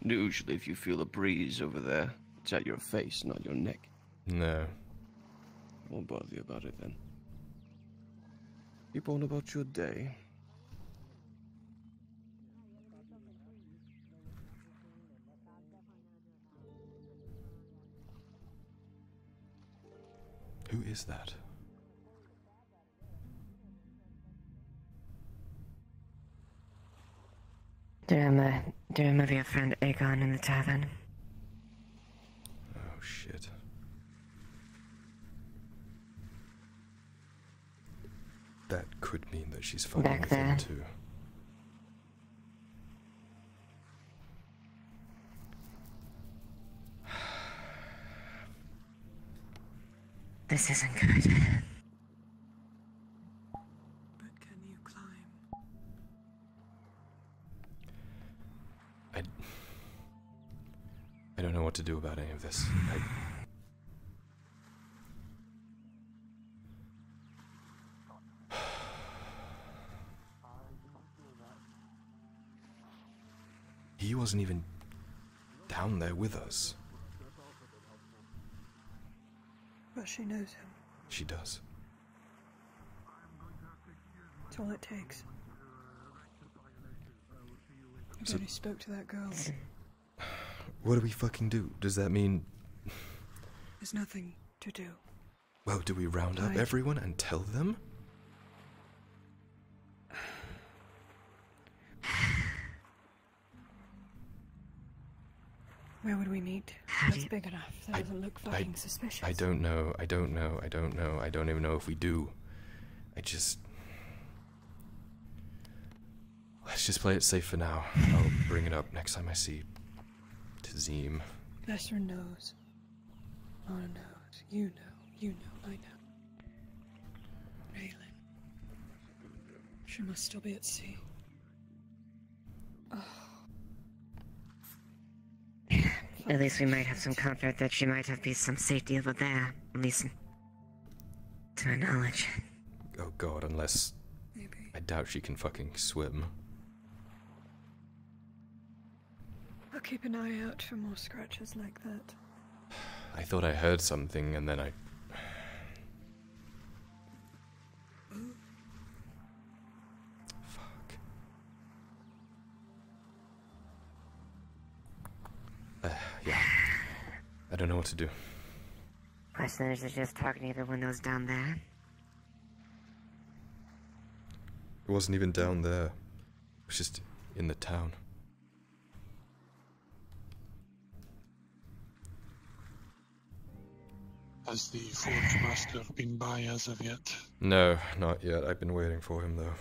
Usually, if you feel a breeze over there, it's at your face, not your neck. No. I won't bother you about it then. Keep on about your day. Who is that? Do you remember your friend Aegon in the tavern? Oh shit. That could mean that she's fucking with him too. This isn't good. But can you climb? I don't know what to do about any of this. He wasn't even down there with us. But she knows him. She does. It's all it takes. I barely spoke to that girl. What do we fucking do? Does that mean... There's nothing to do. Well, do we round up everyone and tell them? Where would we meet? That's big enough. That doesn't look fucking suspicious. I don't know. I don't even know if we do. Let's just play it safe for now. I'll bring it up next time I see Tazim. Vesseran knows. Lona knows. You know, I know. Rayland. She must still be at sea. At least we might have some comfort that she might have some safety over there, at least to our knowledge. Oh god, unless... Maybe. I doubt she can fucking swim. I'll keep an eye out for more scratches like that. I thought I heard something and then I... Yeah, I don't know what to do. Question is just talking to the windows down there. It wasn't even down there. It was just in the town. Has the Forge Master been by as of yet? No, not yet. I've been waiting for him though.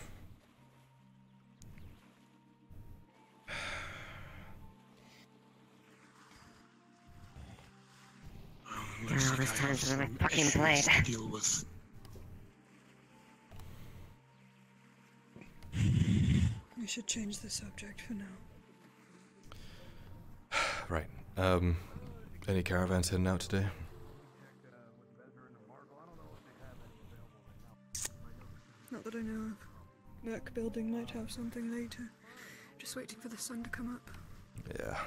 All this time for my fucking blade. We should change the subject for now. Right. Any caravans heading out today? Not that I know of. Merc building might have something later. Just waiting for the sun to come up. Yeah.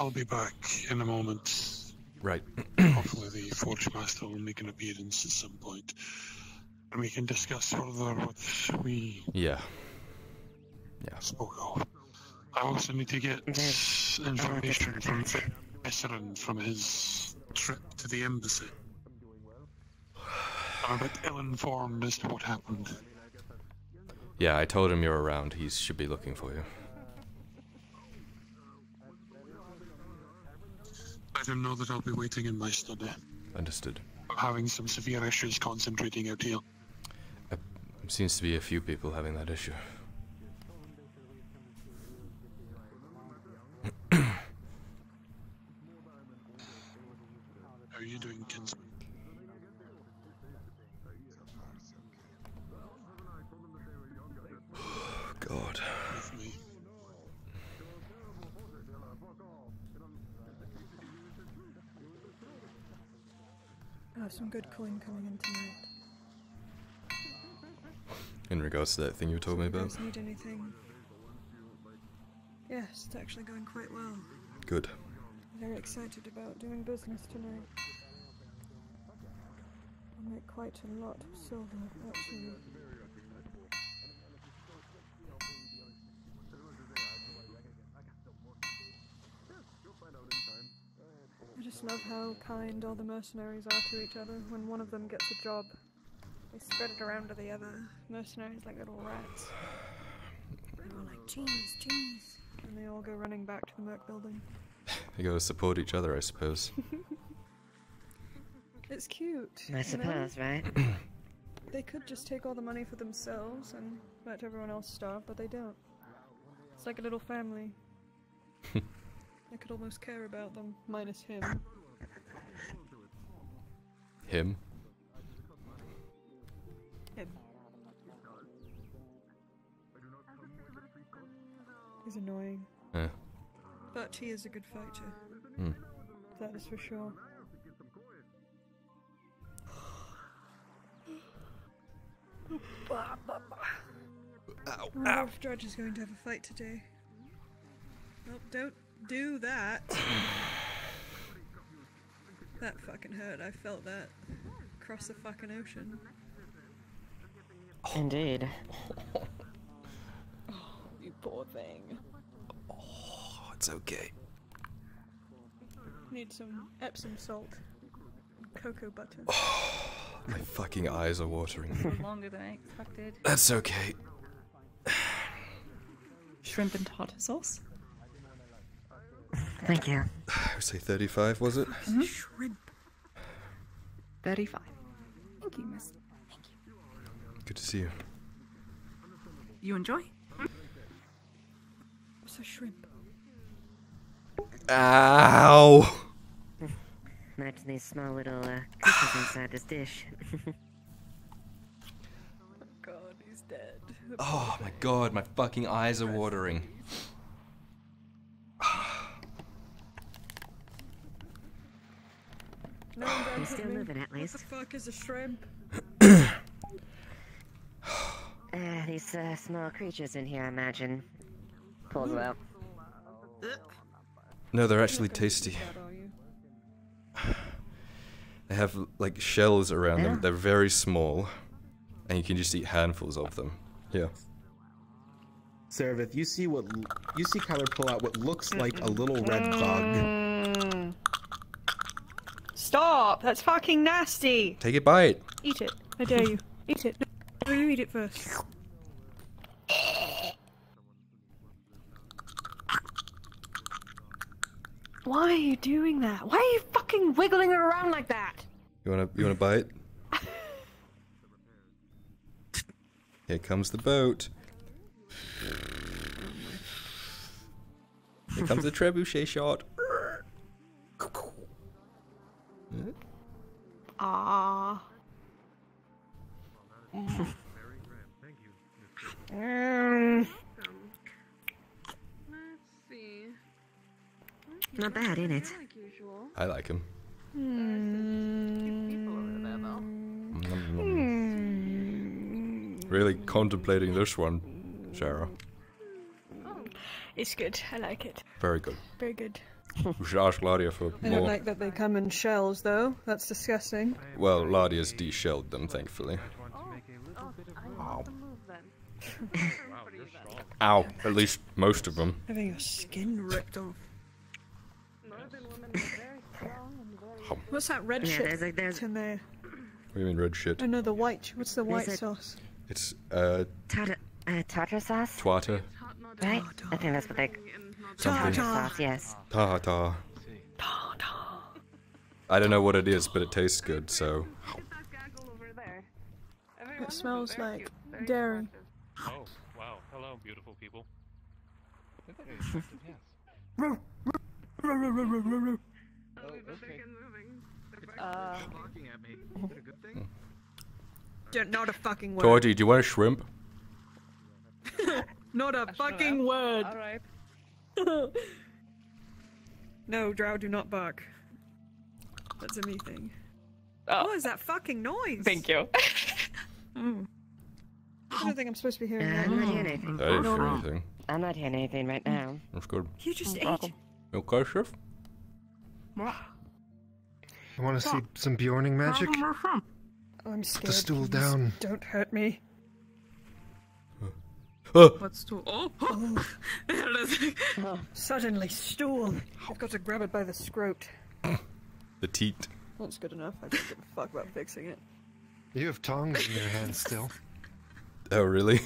I'll be back in a moment. Right. Hopefully the Forge Master will make an appearance at some point. And we can discuss further what we... Yeah. Spoke of. I also need to get information from Vesseran from his trip to the embassy. I'm a bit ill-informed as to what happened. Yeah, I told him you're around. He should be looking for you. Let him know that I'll be waiting in my study. Understood. I'm having some severe issues concentrating out here. Seems to be a few people having that issue. How are you doing, Kinsman? God. I have some good coin coming in tonight. In regards to that thing you told me about? If you need anything. Yes, it's actually going quite well. Good. I'm very excited about doing business tonight. I'll make quite a lot of silver, actually. I just love how kind all the mercenaries are to each other. When one of them gets a job, they spread it around to the other mercenaries like little rats. They're all like, cheese, cheese. And they all go running back to the Merc building. They gotta support each other, I suppose. It's cute. I suppose, right? They could just take all the money for themselves and let everyone else starve, but they don't. It's like a little family. I could almost care about them, minus him. Him? Him. He's annoying. Yeah. But he is a good fighter. Mm. That is for sure. Ow, I wonder if Dredge is going to have a fight today. Nope, don't do that. That fucking hurt. I felt that. Across the fucking ocean. Indeed. Oh, you poor thing. Oh, it's okay. Need some Epsom salt, cocoa butter. Oh, my fucking eyes are watering. Longer than I expected. That's okay. Shrimp and tartar sauce. Thank you. I would say 35, was it? Mm-hmm. Shrimp. 35. Thank you, miss. Thank you. Good to see you. You enjoy? What's a shrimp? Ow! Imagine these small little creatures inside this dish. Oh god, he's dead. Oh my god, my fucking eyes are watering. No, I'm still moving at least. What the fuck is a shrimp? These small creatures in here, I imagine. Pulls them out. No, they're actually tasty. They have like shells around them. They're very small, and you can just eat handfuls of them. Yeah. Serevith, you see Kyler pull out what looks like a little red bug. Stop! That's fucking nasty. Take a bite. Eat it. I dare you. Eat it. No, you eat it first. Why are you doing that? Why are you fucking wiggling it around like that? You wanna bite? Here comes the boat. Here comes the trebuchet shot. Ah. Not bad, isn't it? I like him. Really contemplating this one, Sarah. It's good. I like it. Very good. Very good. We should ask Ladia for more. I don't like that they come in shells, though. That's disgusting. Well, Ladia's de-shelled them, thankfully. Ow. Ow. At least most of them. Having your skin ripped off. What's that red shit that's in there? What do you mean red shit? I know the white. What's the white sauce? It's tartar sauce. Twatter. Right. I think that's what they. Tartar sauce. Yes. Tartar. Tartar. I don't know what it is, but it tastes good. So. It smells like dairy. Oh wow! Hello, beautiful people. Not a fucking word. Torty, do you want a shrimp? Not a fucking word. All right. No, Drow, do not bark. That's a me thing. Oh. What is that fucking noise? Thank you. Mm. I don't think I'm supposed to be hearing that. I'm not hearing anything. I didn't hear anything. I'm not hearing anything right now. That's good. You just ate. Okay, chef. You want to see some Bjorning magic? Oh, I'm scared. Put the stool down. Don't hurt me. What stool? Oh! Oh. Suddenly, stool. I've got to grab it by the scrot. The teat. That's good enough. I don't give a fuck about fixing it. You have tongs in your hand still. Oh, really?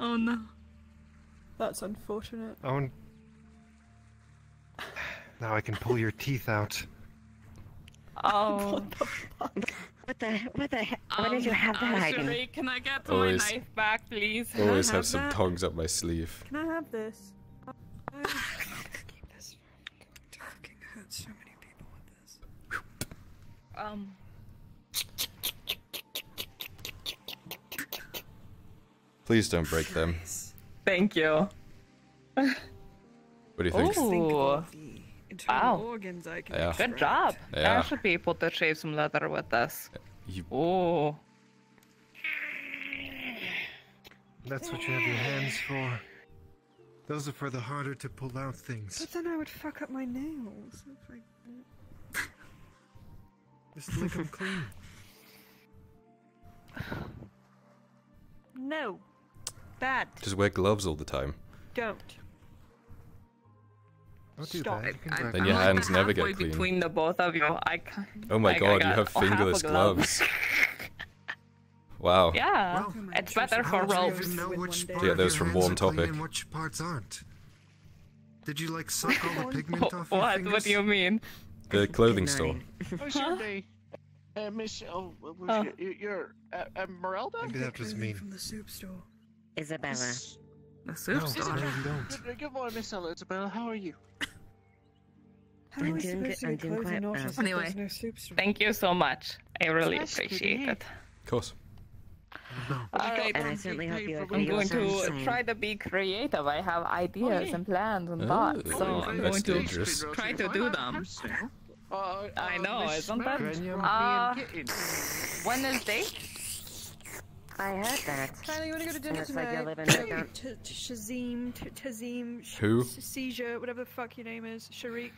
Oh, no. That's unfortunate. Oh, now I can pull your teeth out. Oh. What the heck? Why did you have that idea? Can I get my knife back, please? Always have some tongs up my sleeve. Can I have this? I keep this. Fucking hurt so many people with this. Please don't break them. Thank you. What do you think? Ooh. Wow. Organs I can Good job. Yeah. I should be able to shave some leather with this. Oh. That's what you have your hands for. Those are for the harder to pull out things. But then I would fuck up my nails. If I... Just lick them clean. No. Bad. Just wear gloves all the time. Don't do that. You then your hands never get clean. Between the both of you, I can't. Oh my god, you have fingerless gloves. Wow. Yeah, well, it's better for wolves. To get those from Warm Topic. Which parts aren't? Did you like suck all the pigment off your fingers? What do you mean? The clothing store. What's your name? Miss, you're Esmeralda? Maybe that was me. From the soup store. Isabella. The soup store? No, I don't. Good morning, Miss Isabella. How are you? I'm doing good. I'm doing quite well. Anyway, thank you so much. I really appreciate it. Of course. Alright, I'm going to try to be creative. I have ideas and plans and thoughts, so I'm going to try to do them. I know, isn't that? Wednesday? I heard that. Kyler, you want to go to dinner tonight? Tazim, who? Seizure, whatever the fuck your name is, Sharik.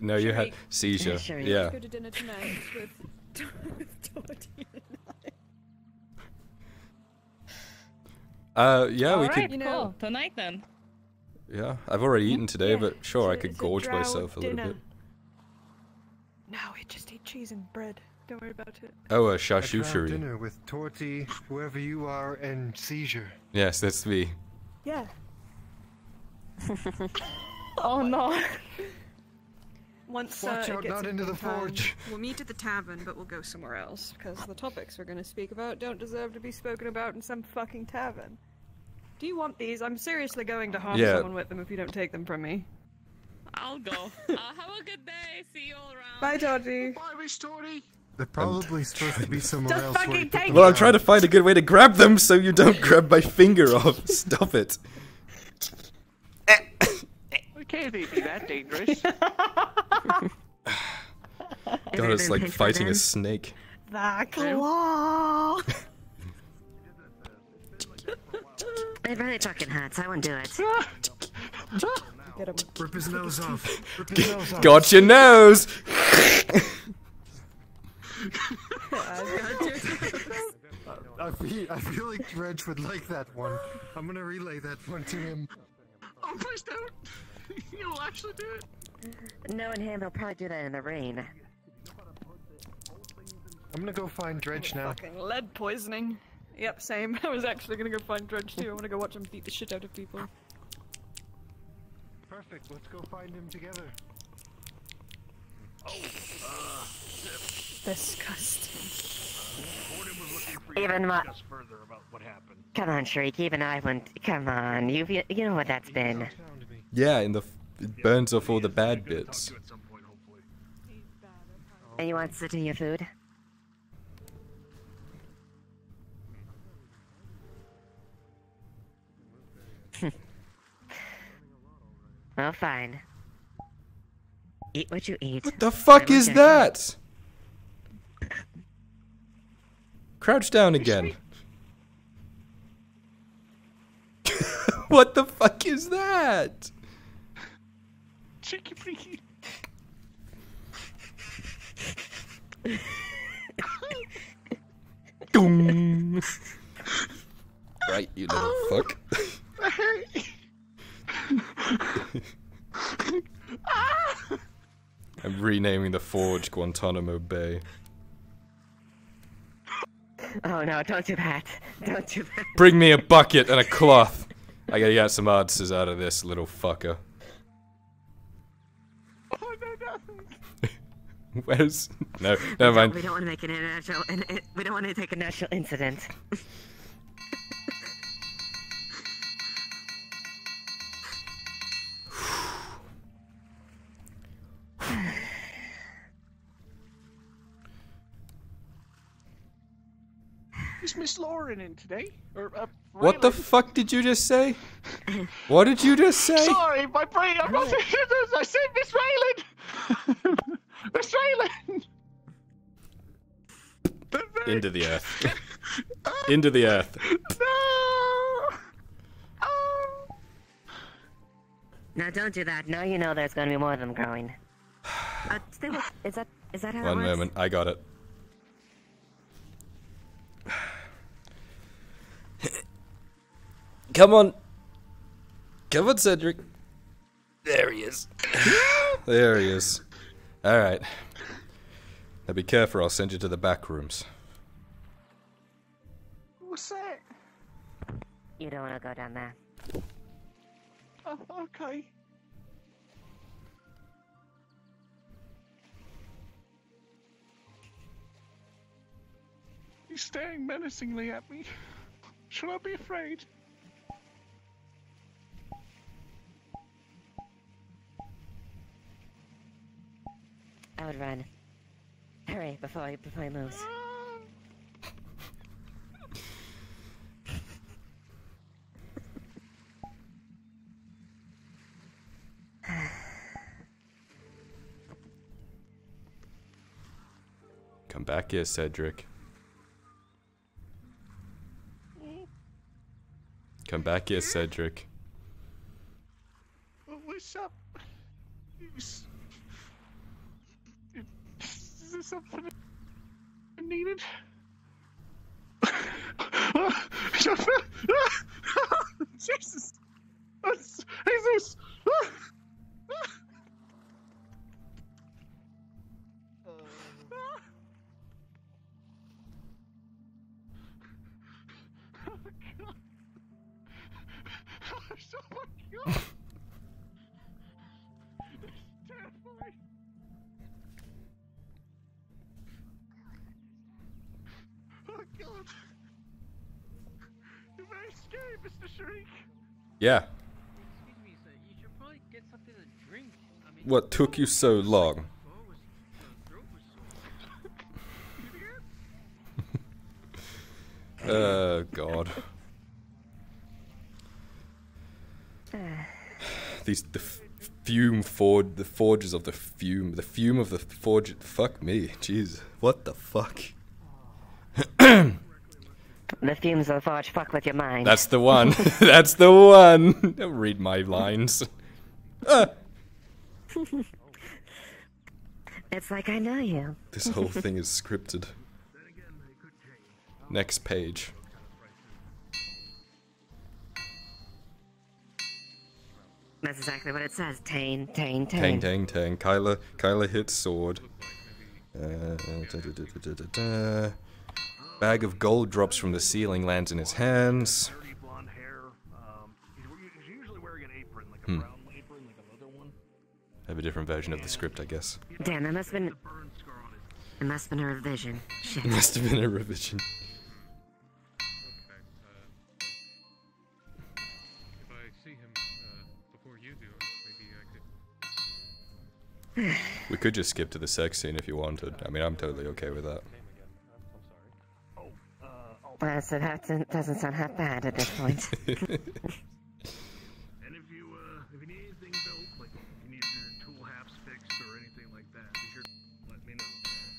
No, you had Seizure. Yeah. Let's go to dinner tonight with Dodie. Yeah, all we could. You know, cool. Tonight then. Yeah, I've already eaten today, but sure, I could gorge myself a little bit. No, I just ate cheese and bread. Don't worry about it. Oh, a charcuterie. Dinner with Torty, whoever you are, and Seizure. Yes, that's me. Yeah. Oh no. Once watch out, not into the forge. We'll meet at the tavern, but we'll go somewhere else because the topics we're going to speak about don't deserve to be spoken about in some fucking tavern. Do you want these? I'm seriously going to harm someone with them if you don't take them from me. I'll go. Have a good day. See you all around. Bye, Dodgy. Bye, Miss Torty. They're probably supposed to be somewhere else. Just fucking take them. Well, I'm trying to find a good way to grab them so you don't grab my finger off. Stop it. Can't be that dangerous. God, it's like fighting a snake. It really fucking hurts. I won't do it. Get him. Rip his nose off. Rip his nose off. Got your nose! I feel like Dredge would like that one. I'm gonna relay that one to him. Oh, please don't! You'll actually do it. No one here will probably do that in the rain. I'm gonna go find Dredge now. Fucking lead poisoning. Yep, same. I was actually gonna go find Dredge too. I wanna go watch him beat the shit out of people. Perfect. Let's go find him together. Oh, disgusting. Even my. Come on, Shriek. Even I went. Come on. You know what that's been. Yeah, and it burns off all the bad bits. And you want to sit in your food? Well, fine. Eat what you eat. What the fuck is that? Crouch down again. What the fuck is that? Cheeky freaky. Right, you little fuck. I'm renaming the forge Guantanamo Bay. Oh no, don't do that. Don't do that. Bring me a bucket and a cloth. I gotta get some answers out of this little fucker. Oh no. Where's no, never mind. We don't want to make an international we don't want to take a national incident. Is Miss Lauren in today? Or, what the fuck did you just say? What did you just say? Sorry, my brain. I'm not saying this. I said Miss Rayland. Miss Rayland. Into the earth. Into the earth. No. Now don't do that. Now you know there's gonna be more of them growing. Is that how it works? One moment. I got it. Come on. Come on, Cedric. There he is. There he is. Alright. Now be careful, I'll send you to the back rooms. What's that? You don't want to go down there. Oh, okay. He's staring menacingly at me. Should I be afraid? I would run. Hurry before he moves. Come back here, Cedric. Come back here, Cedric. What's up? Is this something I needed? Jesus! Jesus! Yeah. Excuse me, sir. You should probably get something to drink. I mean, what took you so long? Oh, God. These the forges of the fume of the forge. Fuck me, jeez. What the fuck? The fumes of the forge fuck with your mind. That's the one. That's the one. Don't read my lines. It's like I know you. This whole thing is scripted. Next page. That's exactly what it says. Tang, tang, tang. Tang, tang, tang. Kyler hits sword. Bag of gold drops from the ceiling, lands in his hands. I have a different version of the script, I guess. Damn, that must have been... It must have been a revision. Shit. It must have been a revision. If I see him before you do, maybe I could... We could just skip to the sex scene if you wanted. I mean, I'm totally okay with that. Well, so that doesn't sound half bad at this point. And if you need anything built, like if you need your tool halves fixed or anything like that, be sure to let me know.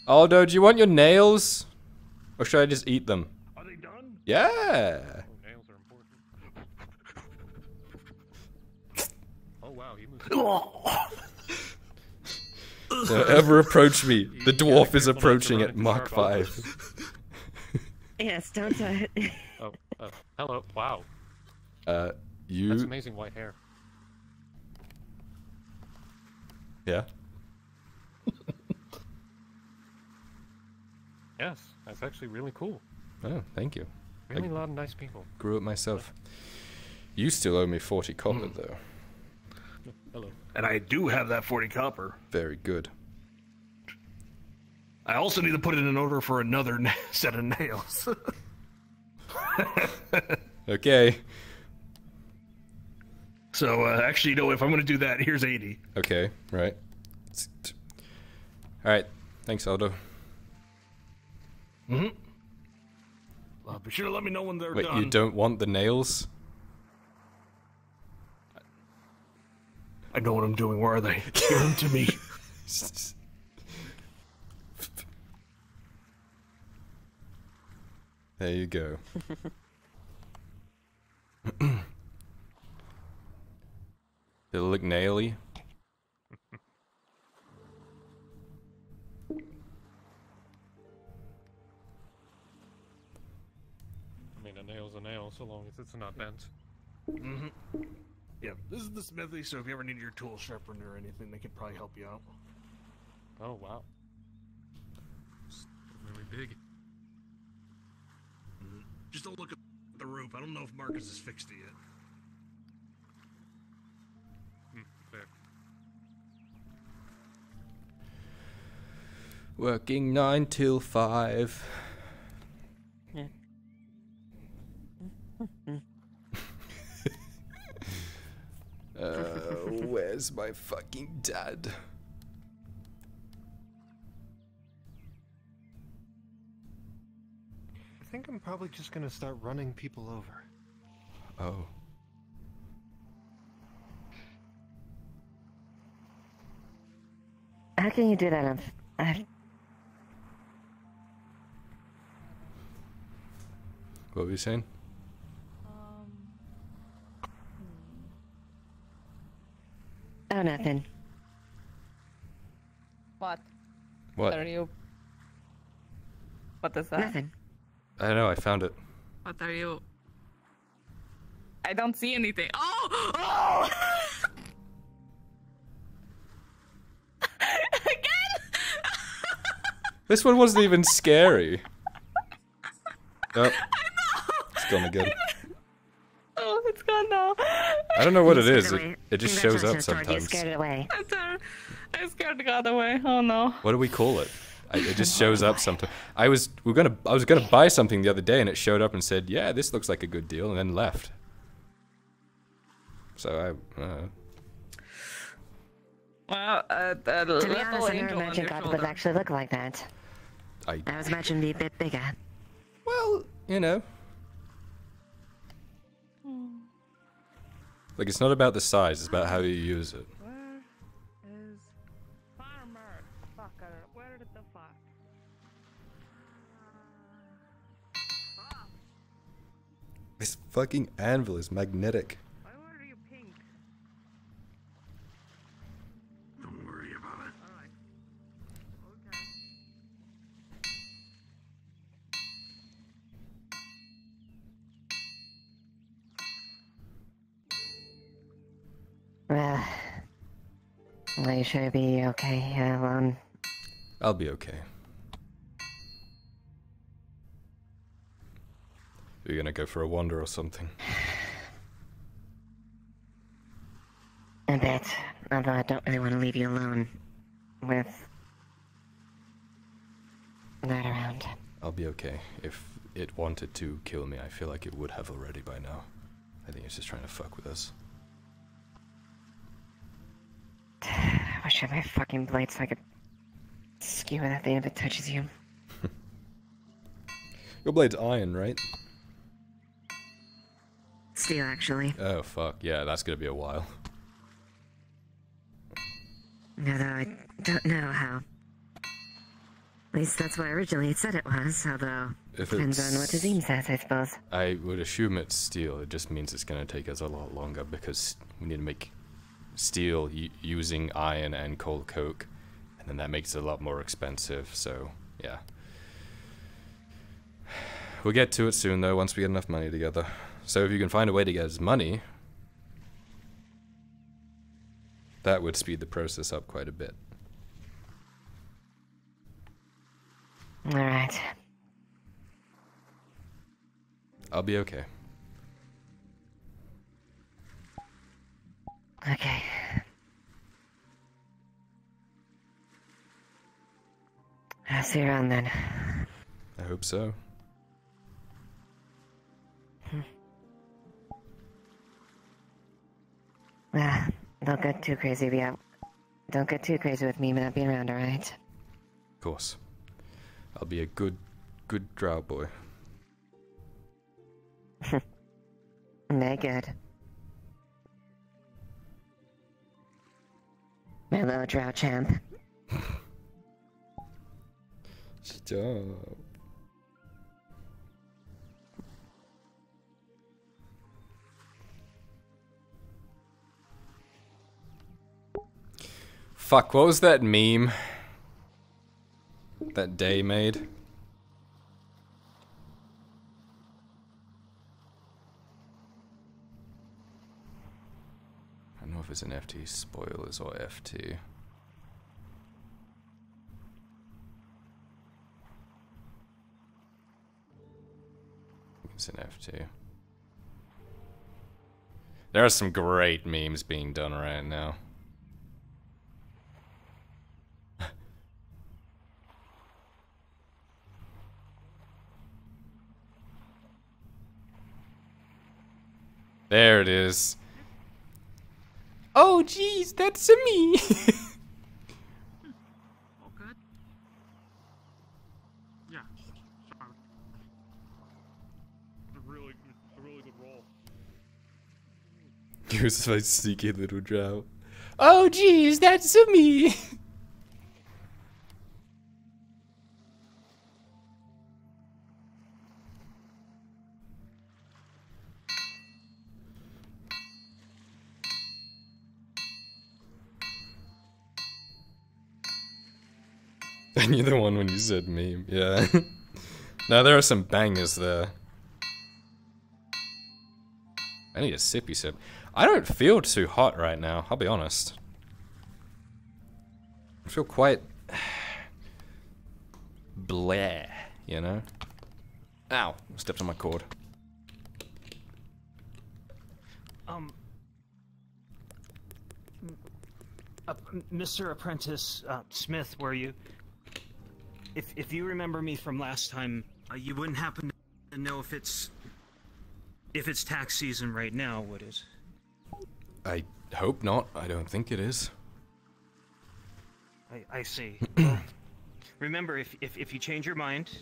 Aldo, do you want your nails? Or should I just eat them? Are they done? Yeah! Nails are important. Oh wow, he moved. Don't ever approach me. The dwarf is approaching at Mach 5. Yes, don't do it. Oh, hello. Wow. You... That's amazing white hair. Yeah? Yes, that's actually really cool. Oh, thank you. Really a lot of nice people. Grew it myself. You still owe me 40 copper, though. Hello. And I do have that 40 copper. Very good. I also need to put it in order for another set of nails. Okay. So, actually, no, if I'm going to do that, here's 80. Okay, right. Alright, thanks, Aldo. Mm-hmm. Well, be sure to let me know when they're done. Wait, you don't want the nails? I know what I'm doing. Where are they? Give them to me. There you go. Did it look naily? I mean, a nail's a nail so long as it's not bent. Mm-hmm. Yeah, this is the smithy, so if you ever need your tool sharpened or anything, they could probably help you out. Oh, wow. It's really big. Mm-hmm. Just don't look at the roof. I don't know if Marcus has fixed it yet. Fair. Working 9 till 5. Yeah. Where's my fucking dad? I think I'm probably just gonna start running people over. Oh. How can you do that? What were you saying? Oh, nothing. What? What are you? What is that? Nothing. I don't know. I found it. What are you? I don't see anything. Oh! Oh! Again! This one wasn't even scary. Oh. I know. It's gone again. Oh, it's gone now. I don't know what it is. It just shows up sometimes. Scared it away. I scared God away. Oh no. What do we call it? It just shows up sometimes. I was gonna buy something the other day, and it showed up and said, "Yeah, this looks like a good deal," and then left. So I. Well, to be honest, I never imagined God would actually look like that. I was imagining it'd be a bit bigger. Well, you know. Like, it's not about the size, it's about how you use it. Where is farmer fucker? Where did the fuck? This fucking anvil is magnetic. Why were you pink? Don't worry about it. Alright. Okay. Well, are you sure you'll be okay here alone? I'll be okay. You're gonna go for a wander or something? I bet. Although I don't really want to leave you alone with that around. I'll be okay. If it wanted to kill me, I feel like it would have already by now. I think it's just trying to fuck with us. I wish I had my fucking blade so I could skewer that thing if it touches you. Your blade's iron, right? Steel, actually. Oh, fuck. Yeah, that's gonna be a while. No, though, I don't know how. At least that's what originally it said it was, although if depends on what Tazim says, I suppose. I would assume it's steel. It just means it's gonna take us a lot longer because we need to make steel using iron and coal coke, and then that makes it a lot more expensive, so yeah. We'll get to it soon though, once we get enough money together. So if you can find a way to get us money, that would speed the process up quite a bit. Alright. I'll be okay. Okay. I'll see you around then. I hope so. Well, don't get too crazy. Don't get too crazy with me not being around, alright? Of course. I'll be a good drow boy. Very good. My little drow champ. Stop. Fuck, what was that meme that Day made? if it's an FT. Spoilers or FT. It's an FT. There are some great memes being done right now. There it is. Oh, jeez, that's me. Yeah. A really good roll. Here's my sneaky little job. Oh, jeez, that's me. You're the one when you said meme, yeah. Now there are some bangers there. I need a sippy sip. I don't feel too hot right now, I'll be honest. I feel quite... blah, you know? Ow, stepped on my cord. Mr. Apprentice Smith, were you? If you remember me from last time, you wouldn't happen to know if it's tax season right now, would it? I hope not. I don't think it is. I see. Remember, if you change your mind,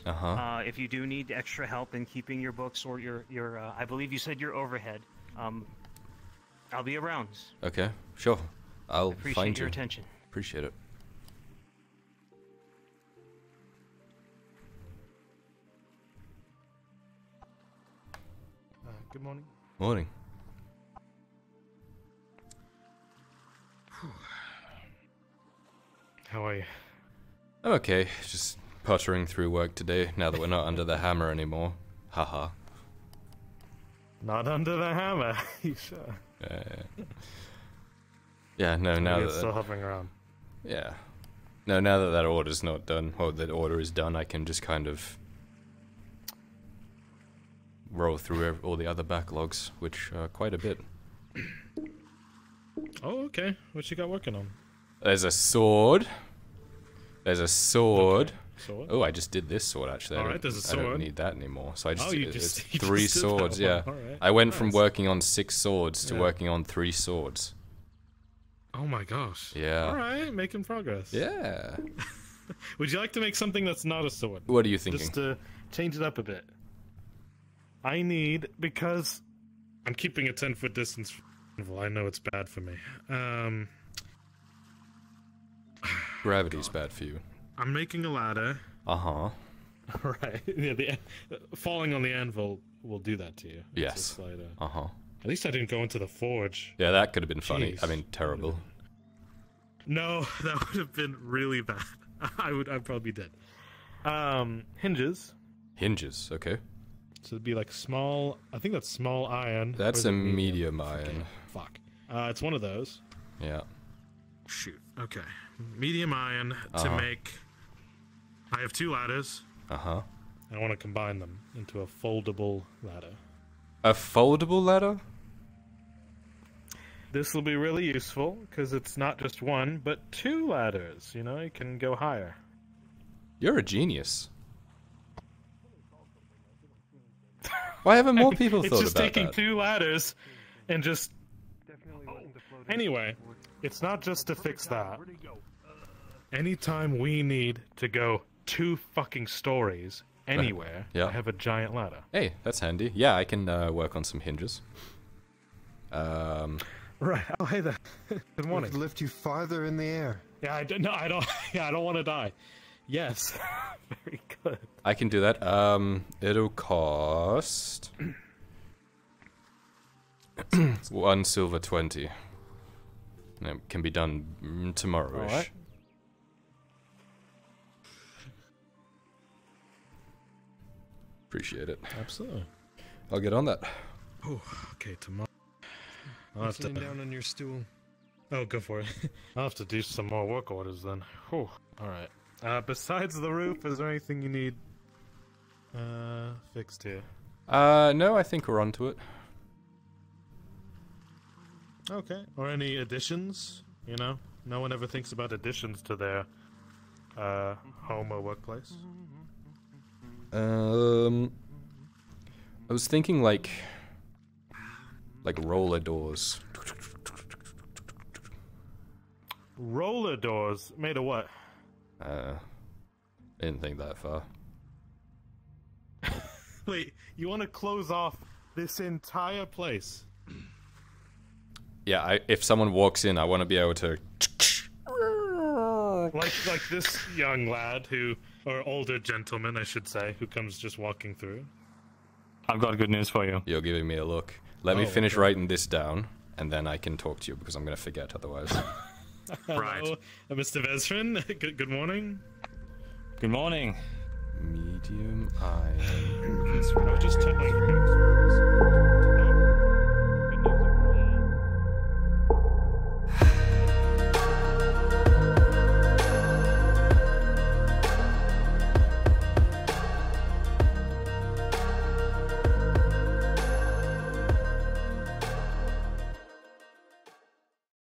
if you do need extra help in keeping your books or your I believe you said your overhead, I'll be around. Okay, sure. I'll find you. Appreciate your attention. Appreciate it. Good morning. Morning. How are you? I'm okay. Just puttering through work today, now that we're not under the hammer anymore. Haha. Not under the hammer? You sure? Yeah. Yeah, no, now that... still hovering around. Yeah. No, now that that order's not done, or that order is done, I can just kind of... roll through all the other backlogs, which are quite a bit. Oh, okay. What you got working on? There's a sword. There's a sword. Okay. Sword? Oh, I just did this sword actually. All right, there's a sword. I don't need that anymore. So I just, three swords. Yeah. Right. I went from working on 6 swords to working on 3 swords. Oh my gosh. Yeah. All right, making progress. Yeah. Would you like to make something that's not a sword? What are you thinking? Just to change it up a bit. I need, because I'm keeping a 10-foot distance from Well, I know it's bad for me. Gravity's bad for you. I'm making a ladder. Right. Yeah, falling on the anvil will do that to you. Yes. At least I didn't go into the forge. Yeah, that could have been funny. Jeez. I mean, terrible. No, that would have been really bad. I'd probably be dead. Hinges. Hinges, okay. So it'd be like small, I think that's small iron. That's a medium iron. Fuck. It's one of those. Yeah. Shoot. Okay. Medium iron to make. I have 2 ladders. I want to combine them into a foldable ladder. A foldable ladder? This will be really useful because it's not just 1, but 2 ladders. You know, you can go higher. You're a genius. Why haven't more people thought about that? It's just taking 2 ladders and just... Anyway, it's not just to fix that. Anytime we need to go 2 fucking stories anywhere, I have a giant ladder. Hey, that's handy. Yeah, I can work on some hinges. Right. Oh, hey there. Good morning. It'll lift you farther in the air. Yeah, I don't want to die. Yes. Very good. I can do that. It'll cost... 1 silver 20. And it can be done tomorrow-ish. All right. Appreciate it. Absolutely. I'll get on that. Oh, okay, tomorrow. I'll have to... sitting down on your stool. Oh, go for it. I'll have to do some more work orders then. Whew. Alright. Besides the roof, is there anything you need fixed here? No, I think we're onto it. Okay. Or any additions? You know? No one ever thinks about additions to their home or workplace. I was thinking like roller doors. Roller doors? Made of what? Didn't think that far. Wait, you want to close off this entire place? Yeah, if someone walks in, I want to be able to... Like this young lad who... Or older gentleman, I should say, who comes just walking through. I've got good news for you. You're giving me a look. Let me finish writing this down, and then I can talk to you, because I'm going to forget otherwise. Right. Hello, Mr. Vesseran. Good morning. Good morning. Medium iron. I was just checking.